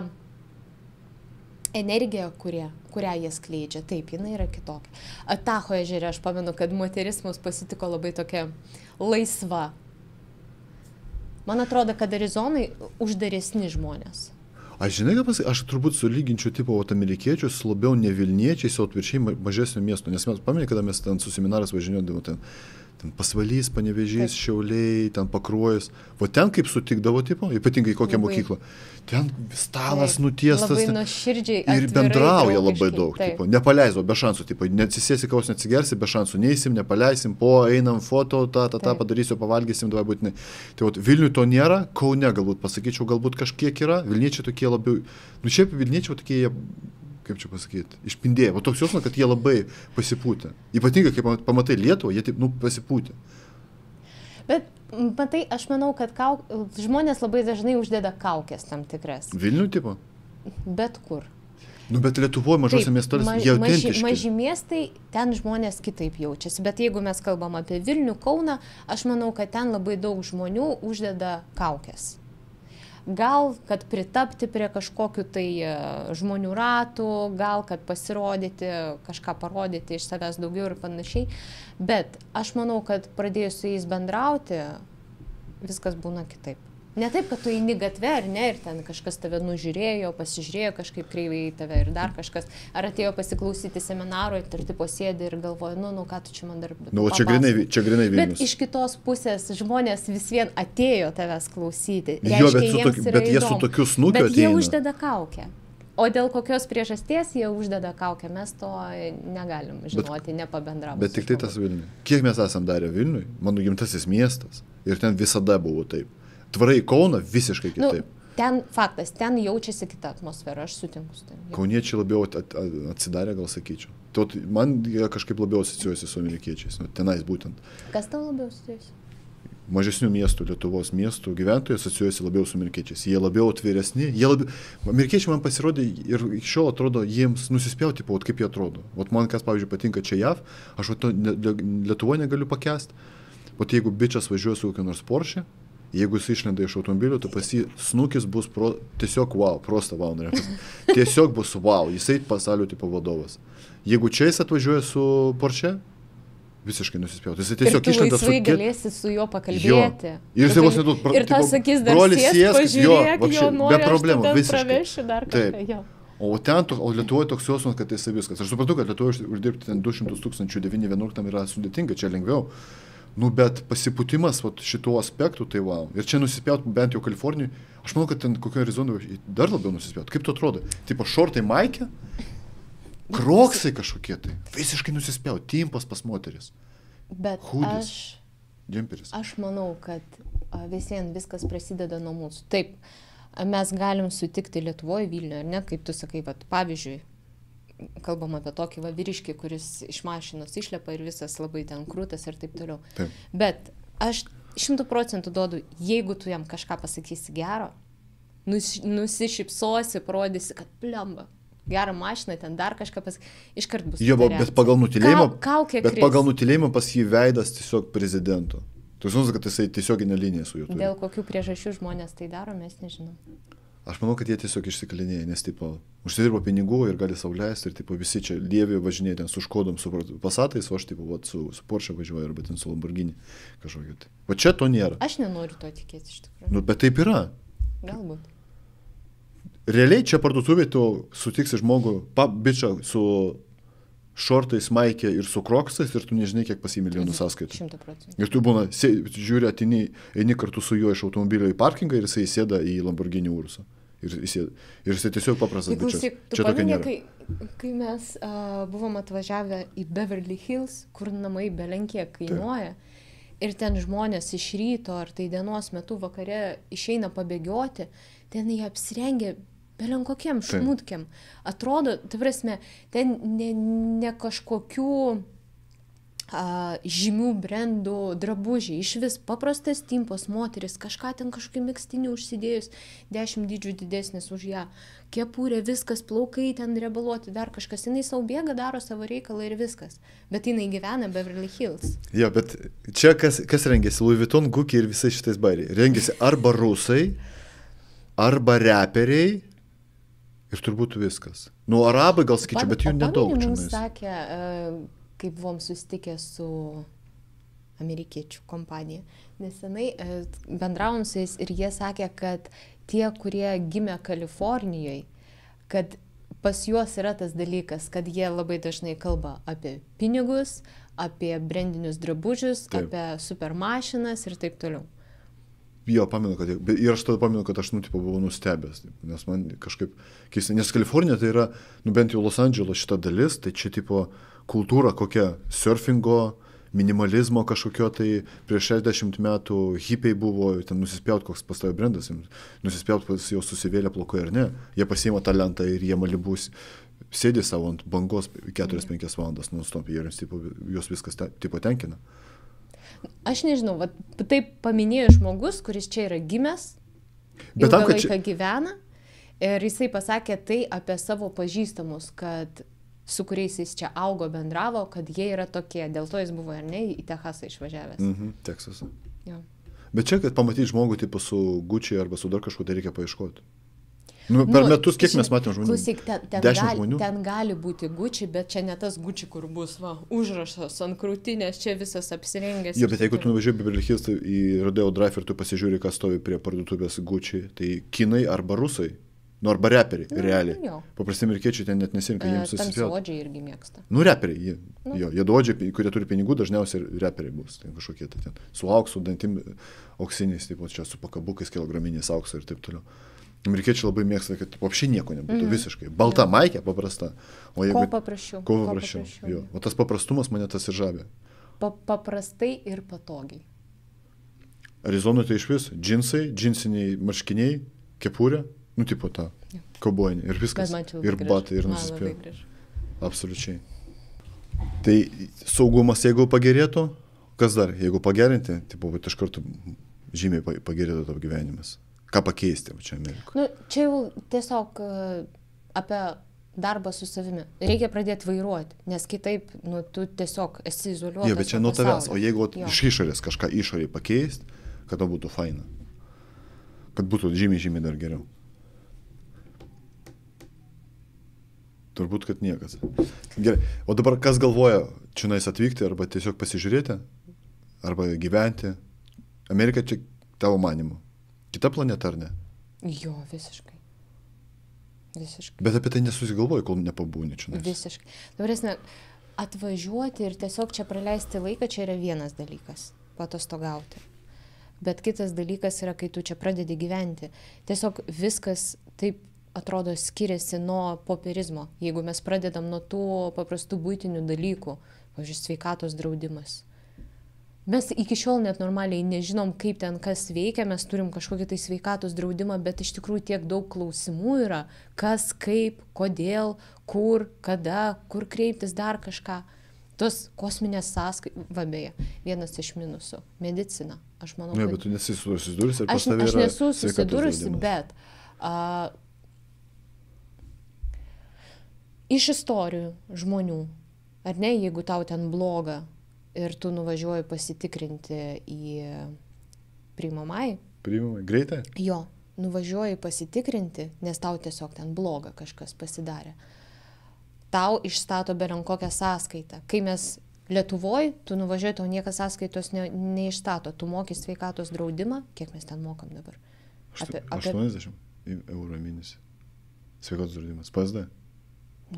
energija, kurią jie skleidžia, taip, jinai yra kitokia. Tacho ežere, aš pamenu, kad moteris mus pasitiko labai tokia laisva. Man atrodo, kad Arizonai uždaresni žmonės. Aš žinai, aš turbūt sulyginčiau tipo amerikiečius labiau ne Vilniečiais, o atviršiai mažesnio miesto, nes mes pamenė, kada mes ten su seminaras važinėdavo ten Pasvalys, Panevežys, Šiauliai, ten Pakruojus. O ten kaip sutikdavo, tipo, ypatingai kokią mokyklą. Ten stalas nutiestas. Labai nuoširdžiai atvirai. Ir bendrauja labai daug, tipo, nepaleisvo, be šansų, tipo, neatsisėsi kavos, neatsigersi, be šansų, neįsim, nepaleisim, einam foto, tą padarysiu, pavalgysim, davai būtinai. Tai Vilniui to nėra, Kaune galbūt pasakyčiau, galbūt kažkiek yra, Vilniečiai tokie labiau, nu šiaip Vilniečiai tokie jie, kaip čia pasakyti, išpindėjo. O toks jausmas, kad jie labai pasipūtė. Ypatingai, kai pamatai Lietuvą, jie taip, pasipūtė. Bet, matai, aš manau, kad žmonės labai dažnai uždeda kaukės tam tikras. Vilnių tipo? Bet kur. Nu, bet Lietuvoje mažose miestelėse jie autentiški. Maži miestai, ten žmonės kitaip jaučiasi. Bet jeigu mes kalbam apie Vilnių, Kauną, aš manau, kad ten labai daug žmonių uždeda kaukės. Gal, kad pritapti prie kažkokių tai žmonių ratų, gal, kad pasirodyti, kažką parodyti iš savęs daugiau ir panašiai. Bet aš manau, kad pradėjus su jais bendrauti, viskas būna kitaip. Ne taip, kad tu eini gatvę ar ne, ir ten kažkas tave nužiūrėjo, pasižiūrėjo kažkaip kreivai į tave ir dar kažkas. Ar atėjo pasiklausyti seminaro ir tarti posėdė ir galvoja, nu ką tu čia man dar papasakot. Nu, čia grinai Vilnius. Bet iš kitos pusės žmonės vis vien atėjo tavęs klausyti. Jo, bet jie su tokiu snukiu ateina. Bet jie uždeda kaukę. O dėl kokios priežasties jie uždeda kaukę, mes to negalim žinoti, nepabendravus. Bet tik tai tas Vilnius. Kiek mes esam darę Vilniui, mano gimtasis miestas, ir ten visada buvo taip. Tvarai Kauną visiškai kitaip. Ten faktas, ten jaučiasi kita atmosfera, aš sutinku su ten. Kauniečiai labiau atsidarė, gal sakyčiau. Man kažkaip labiau asociuojasi su amerikiečiais, tenais būtent. Kas ten labiau asociuojasi? Mažesnių miestų, Lietuvos miestų gyventojai asociuojasi labiau su amerikiečiais. Jie labiau atviresni. Amerikiečiai man pasirodė ir iki šiol atrodo jiems nusispjauti, kaip jie atrodo. Man kas, pavyzdžiui, patinka čia JAV, aš Lietuvoje negaliu pakęsti. Jeigu bičas važiuoja su kokiu nors Porsche, jeigu jis išlenda iš automobilio, tu pas jį snukis bus tiesiog wow, prosta wow, tiesiog bus wow, jisai pasaulio tipo vadovas. Jeigu čia jis atvažiuoja su Porsche, visiškai nusispjauti. Jis tiesiog išlenda su... Ir tu laisvai galėsi su juo pakalbėti. Jo. Ir jis vos neduot... Ir tas sakys dar sės, pažiūrėk, jo nori, aš tada pravešiu dar kažką. O ten, o Lietuvoje toks jausmas, kad tai viskas. Aš supratau, kad Lietuvoje uždirbti ten 200 911 yra sudėtinga, čia lengviau. Nu, bet pasiputimas šituo aspektu, tai wow. Ir čia nusispjauti bent jau Kalifornijoje. Aš manau, kad ten kokioje Arizonoje dar labiau nusispjauti. Kaip tu atrodo? Tipo šortai maikė, kroksai kažkokie tai. Visiškai nusispjauti. Timpas pas moteris. Bet hudis, džemperis. Aš manau, kad visiems viskas prasideda nuo mūsų. Taip, mes galim sutikti Lietuvoje, Vilniuje, ar ne? Kaip tu sakai, vat, pavyzdžiui, kalbam apie tokį vyriškį, kuris iš mašinos išlepa ir visas labai ten krūtas ir taip toliau. Taip. Bet aš 100% duodu, jeigu tu jam kažką pasakysi gero, nusišypsosi, parodysi, kad plemba, gerą mašiną, ten dar kažką pasakysi, iškart bus. Jo, bet pagal nutylėjimą, pas jį veidas tiesiog prezidento. Tu žinai, kad jisai tiesioginė linija su juo turi. Dėl kokių priežasčių žmonės tai daro, mes nežinom. Aš manau, kad jie tiesiog išsikalinėja, nes tipo, užsidirbo pinigų ir gali sau leisti ir tipo, visi čia Lievijoje važinėja ten su Škodom, su Pasatais, o aš tipo, vat, su Porsche važiuoju arba ten su Lamborghini kažkokiu. Tai. Va čia to nėra. Aš nenoriu to tikėti iš tikrųjų. Nu, bet taip yra. Galbūt. Realiai čia parduotuvėje tu sutiksi žmogų, bičą su šortais, maikė ir su kroksais ir tu nežinai, kiek pas jį milijonų sąskaitų. 100%. Ir tu būna, žiūri, eini kartu su juo iš automobilio į parkingą ir jisai įsėda į Lamborghini Urusą. Ir jisai tiesiog paprastas bičias. Čia tokia nėra. Kai mes buvom atvažiavę į Beverly Hills, kur namai belenkie kainuoja, ir ten žmonės iš ryto ar tai dienos metu vakare išeina pabėgioti, ten jie apsirengia belenkokiem šmutkiam. Atrodo, tai prasme, ten ne kažkokių žymių brendų drabužiai, iš vis paprastas timpos moteris, kažką ten kažkokį megztinį užsidėjus, 10 dydžių didesnis už ją, kepurė, viskas, plaukai ten rebaluoti, dar kažkas, jinai sau bėga, daro savo reikalą ir viskas, bet jinai gyvena Beverly Hills. Jo, bet čia kas rengiasi? Louis Vuitton, Gucci ir visais šitais bairiai. Rengiasi arba rusai, arba reperiai ir turbūt viskas. Nu, arabai gal skaičiu, bet jų nedaug čia. Mums sakė, kaip buvom susitikę su amerikiečių kompanija. Nesenai bendravom su jais ir jie sakė, kad tie, kurie gimė Kalifornijoje, kad pas juos yra tas dalykas, kad jie labai dažnai kalba apie pinigus, apie brendinius drabužius, apie supermašinas ir taip toliau. Jo, pamenu, kad aš tipo, buvau nustebęs, nes man kažkaip keista, nes Kalifornija tai yra, nu bent jau Los Andželo šita dalis, tai čia tipo kultūra kokia surfingo, minimalizmo kažkokio, tai prieš 60 metų hipiai buvo, ten nusispjaut, koks pas tavo brendas, nusispjaut, pas jau susivėlė plaukai ar ne, jie pasiima talentą ir jie Malibu sėdė savo ant bangos 4-5 valandas non-stop, juos viskas tipo tenkina. Aš nežinau, va, taip paminėjo žmogus, kuris čia yra gimęs, ilgą laiką gyvena ir jisai pasakė tai apie savo pažįstamus, kad su kuriais jis čia augo, bendravo, kad jie yra tokie, dėl to jis buvo ar ne į Texasą išvažiavęs. Teksasą. Jo. Bet čia, kad pamatyti žmogų tipo su Gucci arba su dar kažko, tai reikia paieškoti. Nu, per metus kiek mes matėm žmonių? Klausyk, ten gali būti Gucci, bet čia ne tas Gucci, kur bus va, užrašas ant krūtinės, čia visas apsirengęs. Jo, bet jeigu tu nuvažiuoji Beverly Hills į Rodeo Drive ir tu pasižiūri, kas stovi prie parduotuvės Gucci, tai kinai arba rusai, nu arba reperiai, realiai. Paprasti amerikiečiai ten net nesirinka, jiems susipjauti. Tamsiodžiai irgi mėgsta. Nu, reperiai, juodaodžiai, kurie turi pinigų, dažniausiai reperiai bus, ten kažkokie ten su auksu, dantim auksiniais, taip pat čia su pakabukais, kilograminiais aukso ir taip toliau. Amerikiečiai labai mėgsta, kad apšiai nieko nebūtų visiškai. Balta maikė paprasta. O jeigu, ko paprašiau. Jo. O tas paprastumas mane tas ir žavė. Paprastai ir patogiai. Arizonoje tai iš vis džinsai, džinsiniai marškiniai, kepurė, nu tipo ta, kaubojinė ir viskas. Ir batai, ir nusispėjo. Absoliučiai. Tai saugumas, jeigu pagerėtų, kas dar, jeigu pagerinti, tipo, bet iš karto žymiai pagerėtų tavo gyvenimas. Ką pakeisti čia Amerikoje? Nu, čia jau tiesiog apie darbą su savimi. Reikia pradėti vairuoti, nes kitaip nu, tu tiesiog esi izoliuotas. Jo, bet čia nuo tavęs, o jeigu iš išorės kažką išorėje pakeisti, kad to būtų faina. Kad būtų žymiai, žymiai dar geriau. Turbūt, kad niekas. Gerai, o dabar kas galvoja čionais atvykti, arba tiesiog pasižiūrėti, arba gyventi? Amerika čia tavo manimu. Kita planeta, ar ne? Jo, visiškai. Visiškai. Bet apie tai nesusigalvoju, kol nepabūni čionais. Visiškai. Dabar, atvažiuoti ir tiesiog čia praleisti laiką, čia yra vienas dalykas, paatostogauti. Bet kitas dalykas yra, kai tu čia pradedi gyventi. Tiesiog viskas taip atrodo skiriasi nuo popierizmo. Jeigu mes pradedam nuo tų paprastų buitinių dalykų, pavyzdžiui, sveikatos draudimas. Mes iki šiol net normaliai nežinom, kaip ten kas veikia, mes turim kažkokį tai sveikatos draudimą, bet iš tikrųjų tiek daug klausimų yra, kas, kaip, kodėl, kur, kada, kur kreiptis, dar kažką. Tos kosminės sąskaitos, va beje, vienas iš minusų, medicina. Aš manau, ne, bet tu nesi susidūrusi ir pas tave yra sveikatos draudimas. Aš nesu susidūrusi, bet iš istorijų žmonių, ar ne, jeigu tau ten bloga ir tu nuvažiuoji pasitikrinti į priimamąjį. Priimamąjį, greitai? Jo, nuvažiuoji pasitikrinti, nes tau tiesiog ten bloga kažkas pasidarė. Tau išstato berankokią sąskaitą. Kai mes Lietuvoj, tu nuvažiuoji, tau niekas sąskaitos neišstato. Tu moki sveikatos draudimą, kiek mes ten mokam dabar? 80 € mėnesį. Sveikatos draudimas. PSD?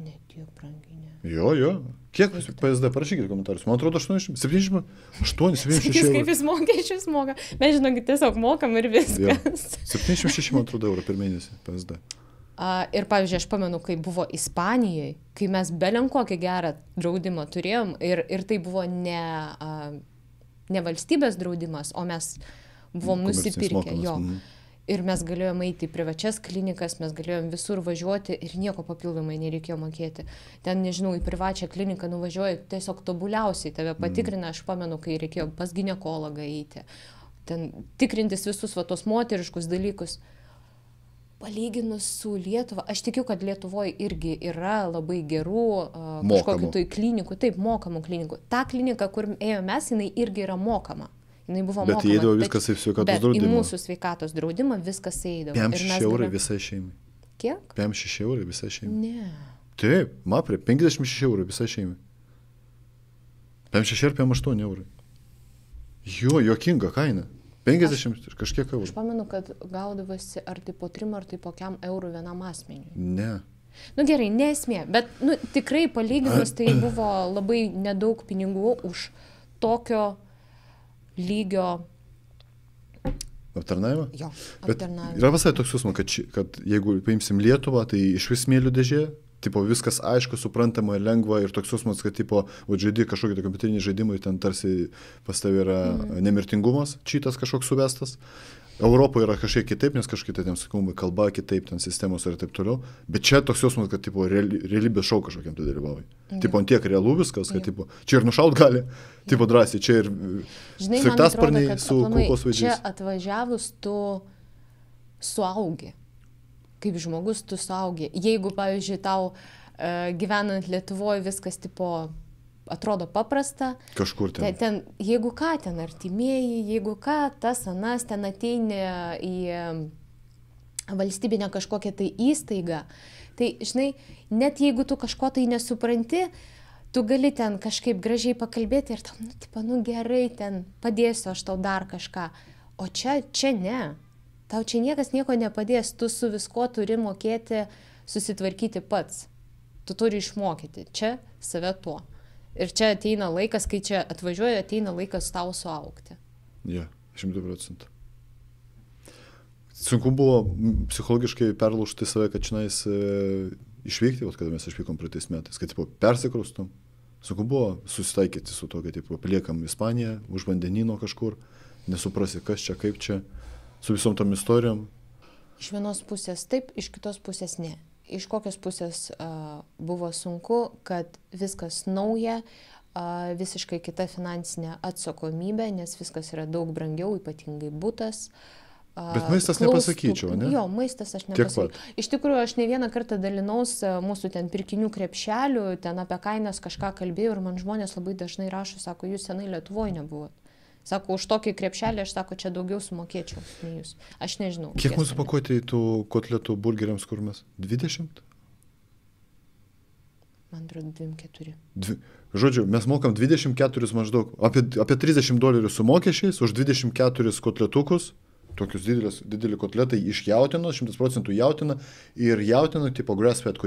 Net jau branginė. Jo, jo. Kiek PSD, parašykite komentarius. Man atrodo, 70, 76. Jis kaip jis mokesčius moka. Mes žinokit, tiesiog mokam ir viskas. 76, man atrodo, eurų per mėnesį PSD. Ir pavyzdžiui, aš pamenu, kai buvo Ispanijoje, kai mes belenkokį gerą draudimą turėjom ir tai buvo ne valstybės draudimas, o mes buvom nusipirkę jo. Ir mes galėjom eiti į privačias klinikas, mes galėjom visur važiuoti ir nieko papildomai nereikėjo mokėti. Ten, nežinau, į privačią kliniką nuvažiuoji, tiesiog tobuliausiai tave patikrina, aš pamenu, kai reikėjo pas ginekologą eiti, ten tikrintis visus va tos moteriškus dalykus. Palyginus su Lietuva, aš tikiu, kad Lietuvoje irgi yra labai gerų kažkokių tai klinikų, taip, mokamų klinikų. Ta klinika, kur ėjome mes, jinai irgi yra mokama. Buvo bet mokama, įėdavo viskas į sveikatos draudimą. Bet į mūsų sveikatos draudimą viskas įėdavo. 56 € visai šeimai. Kiek? 56 € visai šeimai. Ne. Taip, mapri, 56 € visai šeimai. 56 ar 58 €. Jo, jokinga kaina. 50 kažkiek eurų. Aš pamenu, kad gaudavosi ar tai po 3, ar tai po 4 € vienam asmeniui. Ne. Nu gerai, nesmė, bet nu, tikrai palyginus tai buvo labai nedaug pinigų už tokio lygio aptarnavimą? Jo, aptarnavimą. Yra visai toks jausmas, kad jeigu paimsim Lietuvą, tai iš vis smėlių dėžė, tipo viskas aišku, suprantama ir lengva ir toks jausmas, kad tipo, žaidi kažkokį kompiuterinį žaidimą ir ten tarsi pas tavį yra nemirtingumas, čitas kažkoks suvestas. Europoje yra kažkiek kitaip, nes kažkaip ten sakomai kalba kitaip, ten sistemos ir taip toliau, bet čia toks jausmas, kad tipo realybės šou kažkokiam tu dalyvauji. Tipo ant tiek realu viskas, kad tipo čia ir nušaut gali, tipo drąsiai, čia ir sraigtasparniai su kulkos vaidžiais. Čia atvažiavus tu suaugi, kaip žmogus tu suaugi. Jeigu, pavyzdžiui, tau gyvenant Lietuvoje viskas tipo atrodo paprasta. Kažkur ten. Jeigu ką, ten artimieji, jeigu ką, tas anas, ten ateini į valstybinę kažkokią tai įstaigą. Tai, žinai, net jeigu tu kažko tai nesupranti, tu gali ten kažkaip gražiai pakalbėti ir tam, nu, tipo, nu gerai, ten padėsiu aš tau dar kažką. O čia ne. Tau čia niekas nieko nepadės, tu su visko turi mokėti susitvarkyti pats. Tu turi išmokyti čia save tuo. Ir čia ateina laikas, kai čia atvažiuoja, ateina laikas tau suaugti. Jo, 100 %. Sunku buvo psichologiškai perlaužti save, kad čionais išvykti, vat kada mes išvykom praeitais metais, kad tipo persikraustum. Sunku buvo susitaikyti su to, kad tipo paliekam Ispaniją, už vandenyno kažkur, nesuprasi kas čia, kaip čia, su visom tom istorijom. Iš vienos pusės taip, iš kitos pusės ne. Iš kokios pusės buvo sunku, kad viskas nauja, visiškai kita finansinė atsakomybė, nes viskas yra daug brangiau, ypatingai butas. Bet maistas nepasakyčiau, ne? Jo, maistas aš nepasakyčiau. Iš tikrųjų, aš ne vieną kartą dalinaus mūsų ten pirkinių krepšelių, ten apie kainas kažką kalbėjau ir man žmonės labai dažnai rašo, sako, jūs senai Lietuvoje nebuvot. Sako, už tokį krepšelį, aš sako, čia daugiau sumokėčiau, nei jūs. Aš nežinau. Kiek mūsų pakuotė į tų kotletų burgeriams, kur mes? 20? Man atrodo, 24. Žodžiu, mes mokam 24 maždaug, apie $30 su mokesčiais, už 24 kotletukus, tokius dideli kotletai iš jautinos, 100% jautina, ir jautina tipo grass-fed,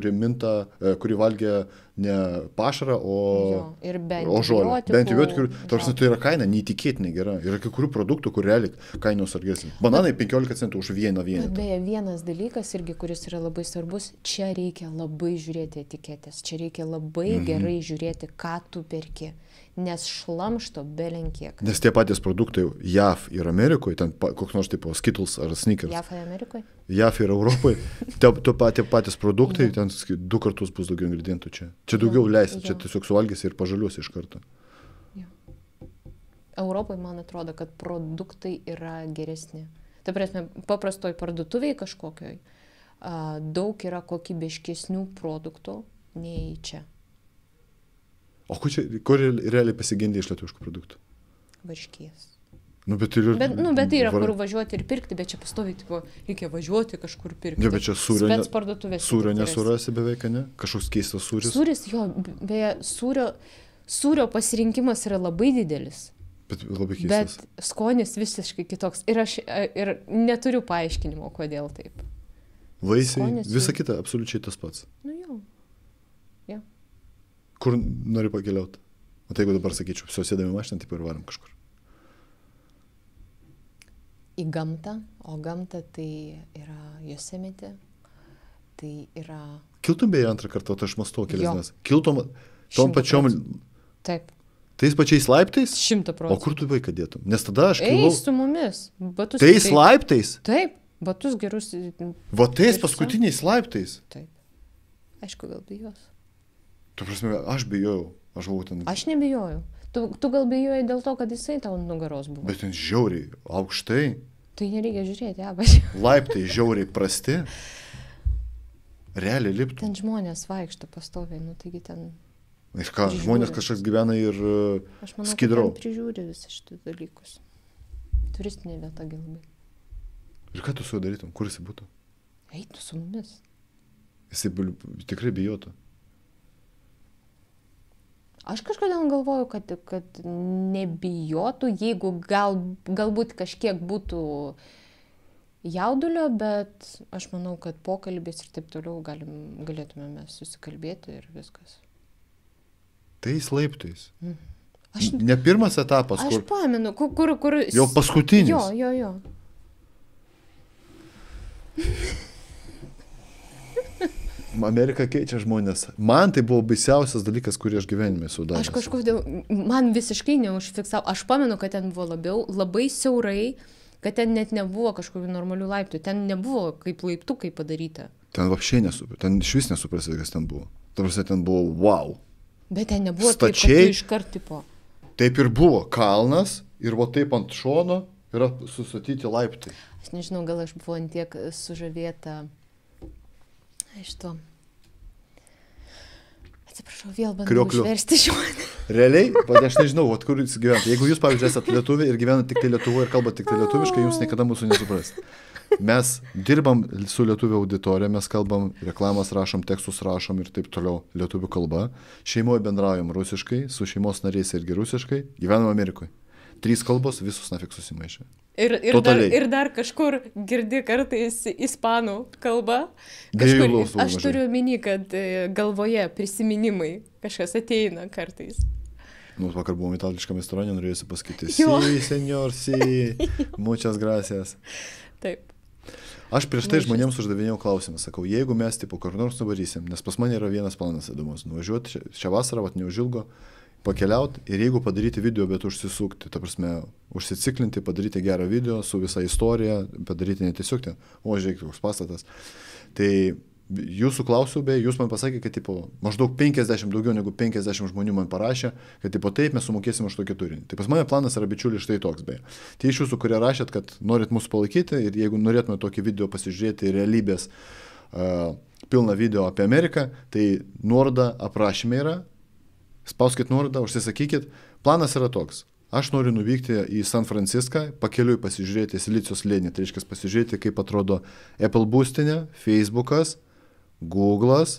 kuri valgia ne pašarą, o žolę. Bent jau, tai yra kaina neįtikėtinai gera. Yra kai kurių produktų, kur realiai kainos argesnė. Bananai 15 centų už vieną vienetą. Beje, vienas dalykas irgi, kuris yra labai svarbus, čia reikia labai žiūrėti etiketės, čia reikia labai gerai žiūrėti, ką tu perki. Nes šlamšto belenkiek. Nes tie patys produktai JAV ir Amerikoje, ten koks nors tipo Skittles ar Snickers. JAV ir Amerikoje? JAV ir Europoje. Tie patys produktai, ten 2 kartus bus daugiau ingredientų čia. Čia daugiau leisti, čia tiesiog suvalgysi ir pažaliuosi iš karto. Europoje, man atrodo, kad produktai yra geresni. Ta prasme, paprastoj parduotuviai kažkokioj daug yra kokybiškesnių produktų nei čia. O kur realiai pasigenda iš lietuviškų produktų? Varškės. Nu, bet tai yra kur važiuoti ir pirkti, bet čia pastoviai reikia važiuoti kažkur pirkti. Jo, bet čia sūrio nesurasi beveik, ne? Kažkoks keistas sūris. Sūris, jo, beje, sūrio pasirinkimas yra labai didelis. Bet labai keistas. Bet skonis visiškai kitoks. Ir aš neturiu paaiškinimo, kodėl taip. Vaisiai, visa kita, absoliučiai tas pats. Nu jau. Kur nori pakeliauti? O tai jeigu dabar sakyčiau, susėdami mašiną, taip ir varam kažkur. Į gamtą, o gamta tai yra Josemite, tai yra... Kiltum beje antrą kartą, tai aš mąstau kelias. Kiltum tom pačiom... Taip. Tais pačiais laiptais? 100%. O kur tu vaiką dėtum? Nes tada aš kilau... Ei, su mumis. Tais laiptais? Taip, batus gerus... Va tais paskutiniais laiptais? Taip. Aišku, gal be jos. Tu prasme, aš bijojau, aš buvau ten... Aš nebijojau. Tu gal bijojai dėl to, kad jisai tau nugaros buvo. Bet ten žiauriai, aukštai. Tai nereikia žiūrėti, apačiai. Laiptai žiauriai prasti. Realiai lipti. Ten žmonės vaikšto pastoviai, nu taigi ten... Ir ką, žmonės kažkas gyvena ir skidrau. Aš manau, kad ten prižiūri visi šitų dalykus. Turistinė vieta galbūt. Ir ką tu su juo darytum? Kur jisai būtų? Eitų su mumis. Jisai tikrai bijotų. Aš kažkodėl galvoju, kad nebijotų, jeigu galbūt kažkiek būtų jaudulio, bet aš manau, kad pokalbės ir taip toliau galėtumėme susikalbėti ir viskas. Tais laiptais. Ne pirmas etapas, kur... Aš pamenu, kur... Jau paskutinis. Jo. Amerika keičia žmonės. Man tai buvo baisiausias dalykas, kurį aš gyvenime sudaręs. Aš kažkodėl, man visiškai neužfiksau. Aš pamenu, kad ten buvo labai siaurai, kad ten net nebuvo kažkokių normalių laiptų. Ten nebuvo kaip laiptukai padaryta. Ten vapšiai nesuprasi, ten iš vis nesuprasi, kas ten buvo. Tarsi ten buvo wow. Bet ten nebuvo taip, kad tu iškart tipo. Taip ir buvo. Kalnas ir va taip ant šono yra sustatyti laiptai. Aš nežinau, gal aš buvau ant tiek sužavėta... Iš to. Atsiprašau, vėl bandau išversti žmonės. Realiai, aš nežinau, kur jūs gyvenate. Jeigu jūs, pavyzdžiui, esate lietuviai ir gyvenate tik tai Lietuvoje ir kalbate tik tai lietuviškai, jums niekada mūsų nesuprasite. Mes dirbam su lietuvių auditorija, mes kalbam, reklamas rašom, tekstus rašom ir taip toliau lietuvių kalba. Šeimoje bendraujam rusiškai, su šeimos nariais irgi rusiškai, gyvenam Amerikoje. 3 kalbos, visus nafik susimaišė. Ir dar kažkur girdi kartais ispanų kalbą. Aš turiu omeny, kad galvoje prisiminimai kažkas ateina kartais. Nu, vakar buvom itališkam restorane, norėjusi pasakyti, si, senjor, si, muchas gracias. Taip. Aš prieš tai žmonėms uždavinėjau klausimą, sakau, jeigu mes tipo kur nors nuvarysim, nes pas mane yra vienas planas įdomus, nuvažiuoti šią vasarą, neužilgo, pakeliauti ir jeigu padaryti video, bet užsisukti, ta prasme, užsiciklinti, padaryti gerą video su visa istorija, padaryti ne tiesiog ten, o žiūrėkite, koks pastatas. Tai jūsų klausiu, bei jūs man pasakė, kad tipo, maždaug 50, daugiau negu 50 žmonių man parašė, kad tipo, taip mes sumokėsim už tokį turinį. Tai pas mane planas yra bičiulis štai toks, bei. Tai iš jūsų, kurie rašėt, kad norit mūsų palaikyti ir jeigu norėtume tokį video pasižiūrėti realybės pilną video apie Ameriką, tai nuoroda aprašyme yra. Spauskit nuorodą, užsisakykit. Planas yra toks. Aš noriu nuvykti į San Franciską, pakeliui pasižiūrėti Silicio slėnį, tai reiškia pasižiūrėti, kaip atrodo Apple būstinė, Facebookas, Google'as,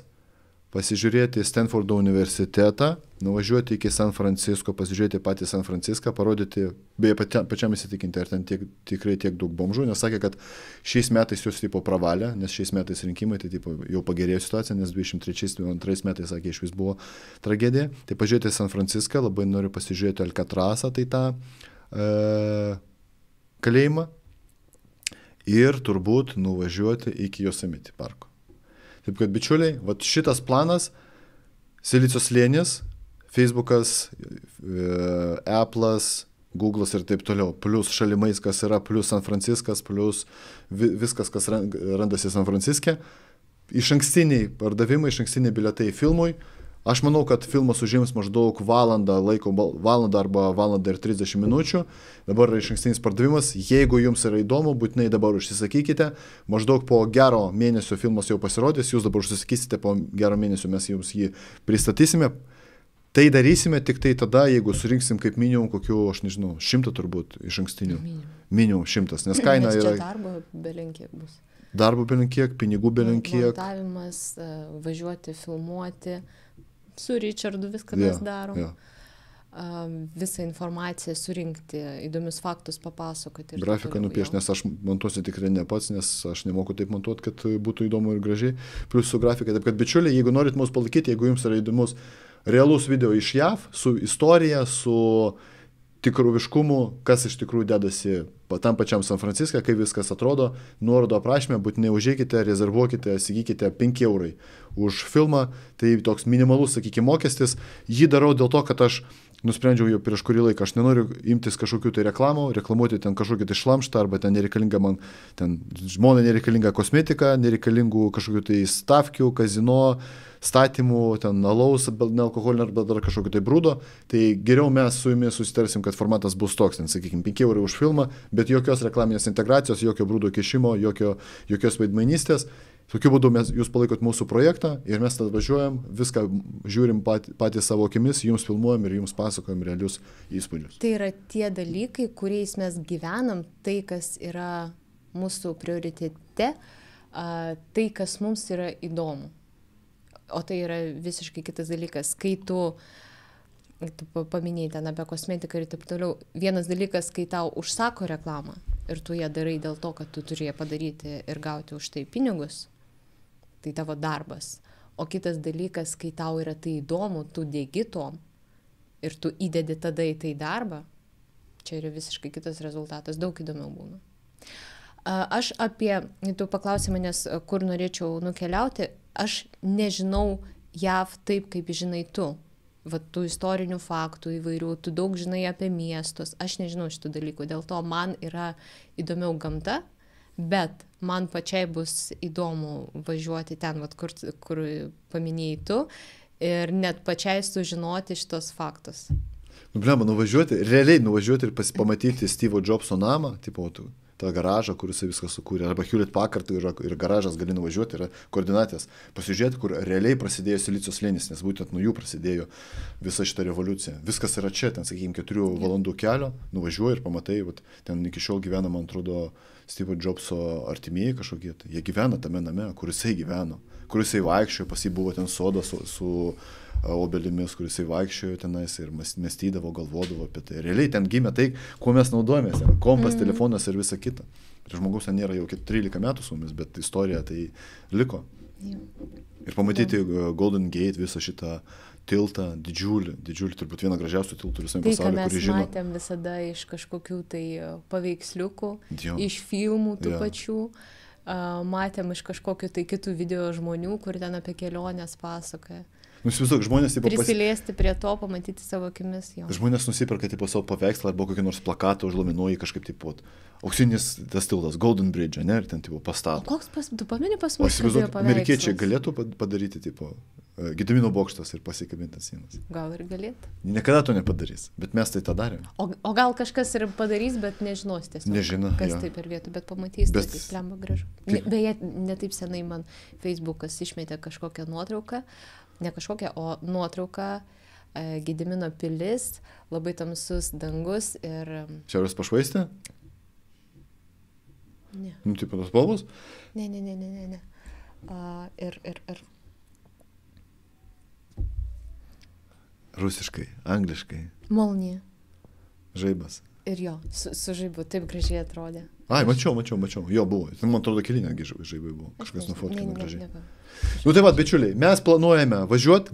pasižiūrėti Stanfordo universitetą, nuvažiuoti iki San Francisco, pasižiūrėti patį San Franciską, parodyti, beje, pačiam įsitikinti, ar ten tikrai tiek daug bomžų, nes sakė, kad šiais metais jos tipo pravalė, nes šiais metais rinkimai, tai tipo, jau pagerėjo situacija, nes 23 metais, sakė, iš vis buvo tragedija. Tai pažiūrėti San Franciską, labai noriu pasižiūrėti Alcatrazą, tai tą kalėjimą, ir turbūt nuvažiuoti iki Yosemite parko. Taip kad, bičiuliai, vat šitas planas, Silicio slėnis, Facebookas, Apple'as, Google'as ir taip toliau, plus šalimais, kas yra, plus San Franciskas, plus viskas, kas randasi San Franciske, išankstiniai pardavimai, išankstiniai bilietai filmui. Aš manau, kad filmas užims maždaug valandą arba valandą ir 30 minučių. Dabar yra išankstinis pardavimas. Jeigu jums yra įdomu, būtinai dabar užsisakykite. Maždaug po gero mėnesio filmas jau pasirodys. Jūs dabar užsisakysite, po gero mėnesio mes jums jį pristatysime. Tai darysime tik tai tada, jeigu surinksim kaip minimum kokiu, aš nežinau, 100 turbūt išankstinių. Minimum 100, nes kaina yra... Čia darbo belenkiek bus. Darbo belenkiek, pinigų belenkiek. Montavimas, važiuoti, filmuoti. Su Richardu viską mes darom. Yeah. Visą informaciją surinkti, įdomius faktus papasakoti. Grafiką nupiešti, nes aš montuosiu tikrai ne pats, nes aš nemoku taip montuoti, kad būtų įdomu ir gražiai. Plius su grafika. Taip kad, bičiuliai, jeigu norit mus palaikyti, jeigu jums yra įdomus realus video iš JAV, su istorija, su tikroviškumu, kas iš tikrųjų dedasi tam pačiam San Franciske, kaip viskas atrodo, nuorodo aprašymę, būtinai užėkite, rezervuokite, įsigykite 5 € už filmą, tai toks minimalus, sakykime, mokestis. Jį darau dėl to, kad aš nusprendžiau jau prieš kurį laiką, aš nenoriu imtis kažkokių tai reklamų, reklamuoti ten kažkokį tai šlamštą, arba ten nereikalinga man, ten žmonai nereikalinga kosmetika, nereikalingų kažkokių tai stavkių, kazino, statymų, ten alaus, nealkoholinio arba dar kažkokio tai brūdo. Tai geriau mes su jumis susitarsim, kad formatas bus toks, ten, sakykime, 5 € už filmą, bet jokios reklaminės integracijos, jokio brūdo kišimo, jokios vaidmainystės. Tokiu būdu jūs palaikot mūsų projektą ir mes tada važiuojam, viską žiūrim patys savo akimis, jums filmuojam ir jums pasakojam realius įspūdžius. Tai yra tie dalykai, kuriais mes gyvenam, tai, kas yra mūsų prioritete, tai, kas mums yra įdomu. O tai yra visiškai kitas dalykas, kai tu paminėjai ten apie kosmetiką ir taip toliau. Vienas dalykas, kai tau užsako reklamą ir tu ją darai dėl to, kad tu turi ją padaryti ir gauti už tai pinigus, tai tavo darbas. O kitas dalykas, kai tau yra tai įdomu, tu dėgi tom ir tu įdedi tada į tai darbą, čia yra visiškai kitas rezultatas, daug įdomiau būna. Aš apie, tu paklausė manęs, kur norėčiau nukeliauti, aš nežinau JAV taip, kaip žinai tu. Vat tų istorinių faktų įvairių, tu daug žinai apie miestus, aš nežinau šitų dalykų, dėl to man yra įdomiau gamta, bet man pačiai bus įdomu važiuoti ten, vat, kur paminėjai tu, ir net pačiai sužinoti šitos faktus. Nu, blema, realiai nuvažiuoti ir pamatyti Steve'o Jobso namą, tipo, tą garažą, kuris viską sukūrė, arba Hewlett Packard ir garažas, gali nuvažiuoti, yra koordinatės, pasižiūrėti, kur realiai prasidėjo Silicio slėnis, nes būtent nuo jų prasidėjo visa šita revoliucija. Viskas yra čia, ten, sakykime, 4 valandų kelio, nuvažiuoji ir pamatai, vat, ten iki šiol gyvena, man atrodo, Steve Jobso artimieji kažkokie, jie gyvena tame name, kur jisai gyveno, kur jisai vaikščiojo, pas jį buvo ten sodas su obelimis, kur jisai vaikščiojo tenais ir mąstydavo, galvodavo apie tai. Realiai ten gimė tai, kuo mes naudojamės, kompas, telefonas ir visa kita. Ir žmogus ten nėra jau 13 metų su mumis, bet istorija tai liko. Ir pamatyti Golden Gate, visą šitą tiltą, didžiulį, turbūt vieną gražiausių tiltų visame pasaulyje, kurį žino. Tai, ką mes matėm visada iš kažkokių tai paveiksliukų, iš filmų tų pačių, matėm iš kažkokių tai kitų video žmonių, kur ten apie keliones pasakoja. Žmonės prisiliesti prie to, pamatyti savo akimis. Jo. Žmonės nusiperka tipo savo paveikslą arba kokį nors plakatą užlaminuoji kažkaip tipo auksinis tas tiltas, Golden Bridge, ne, ir ten tipo pastato. O koks tu pamini pas mus video paveikslas? Amerikiečiai galėtų padaryti tipo Gedimino bokštas ir pasikabintas sienas. Gal ir galėtų. Niekada to nepadarys, bet mes tai tą darėme. O gal kažkas ir padarys, bet nežinos tiesiog. Nežino, kas tai per vietą, bet pamatys, bet tai lemba gražu. Beje, ne taip senai man Facebookas išmetė kažkokią nuotrauką, ne kažkokia, o nuotrauka, Gedimino pilis, labai tamsus dangus ir... Šiaurės pašvaistė? Ne. Nu, taip, tos spalvos? Ne. Ir Rusiškai, angliškai. Molnija. Žaibas. Ir jo, su žaibu, taip gražiai atrodė. Ai, mačiau, jo buvo. Man atrodo, keli netgi žaibai buvo. Kažkas nufotkino gražiai. Nu tai va, bičiuliai, mes planuojame važiuoti,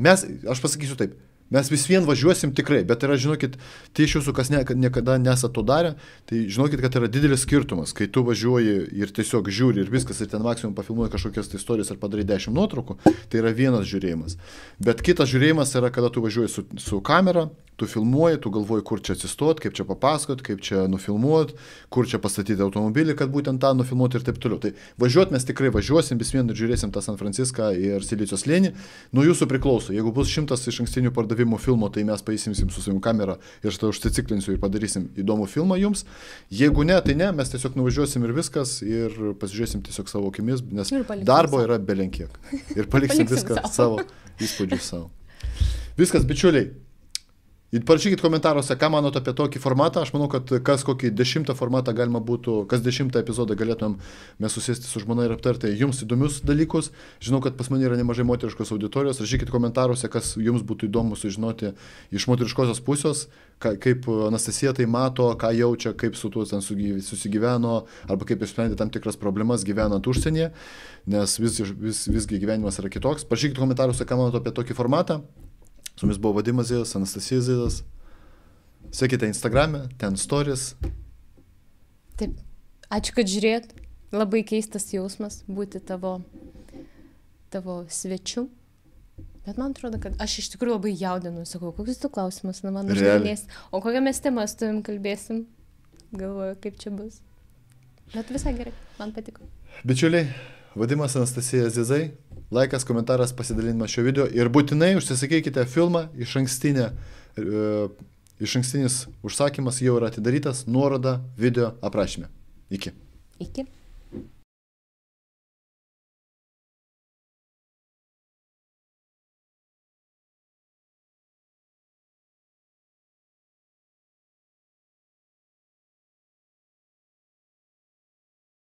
aš pasakysiu taip, mes vis vien važiuosim tikrai, bet yra, žinokit, tai iš jūsų, kas niekada nesat to darę, tai žinokit, kad yra didelis skirtumas, kai tu važiuoji ir tiesiog žiūri ir viskas, ir ten maksimum pafilmuoji kažkokias tai istorijas ar padarai 10 nuotraukų, tai yra vienas žiūrėjimas. Bet kitas žiūrėjimas yra, kada tu važiuoji su kamera, tu filmuoji, tu galvoji, kur čia atsistot, kaip čia papasakot, kaip čia nufilmuot, kur čia pastatyti automobilį, kad būtent tą nufilmuot ir taip toliau. Tai važiuot mes tikrai važiuosim, vis vien ir žiūrėsim tą San Franciską ir Silicio slėnį. Nuo jūsų priklauso. Jeigu bus 100 iš ankstinių pardavimų filmo, tai mes paimsim su savimi kamerą ir štai užsiciklinsiu ir padarysim įdomų filmą jums. Jeigu ne, tai ne, mes tiesiog nuvažiuosim ir viskas ir pasižiūrėsim tiesiog savo akimis, nes darbo yra belenkiek. Ir paliksim viską savo įspūdžius savo. Viskas, bičiuliai. Ir parašykit komentaruose, ką manote apie tokį formatą. Aš manau, kad kas kokį 10 formatą galima būtų, kas 10 epizodą galėtumėm mes susėsti su žmona ir aptarti jums įdomius dalykus. Žinau, kad pas mane yra nemažai moteriškos auditorijos. Rašykit komentaruose, kas jums būtų įdomu sužinoti iš moteriškosios pusės, kaip Anastasija tai mato, ką jaučia, kaip su tuo ten susigyveno, arba kaip išsprendė tam tikras problemas gyvenant užsienyje, nes visgi gyvenimas yra kitoks. Parašykit komentaruose, ką manote apie tokį formatą. Su jumis buvo Vadimas, Anastasijas. Sekite Instagram'e, ten stories. Taip, ačiū, kad žiūrėjot. Labai keistas jausmas būti tavo svečiu. Bet man atrodo, kad aš iš tikrųjų labai jaudinu. Sakau, kokius tu klausimus, na, man uždėlės. O kokią mes temą su tavim kalbėsim. Galvoju, kaip čia bus. Bet visai gerai, man patiko. Bičiuliai, Vadimas, Anastasijas. Laikas, komentaras, pasidalinimas šio video ir būtinai užsisakykite filmą, išankstinis užsakymas jau yra atidarytas, nuoroda video aprašyme. Iki.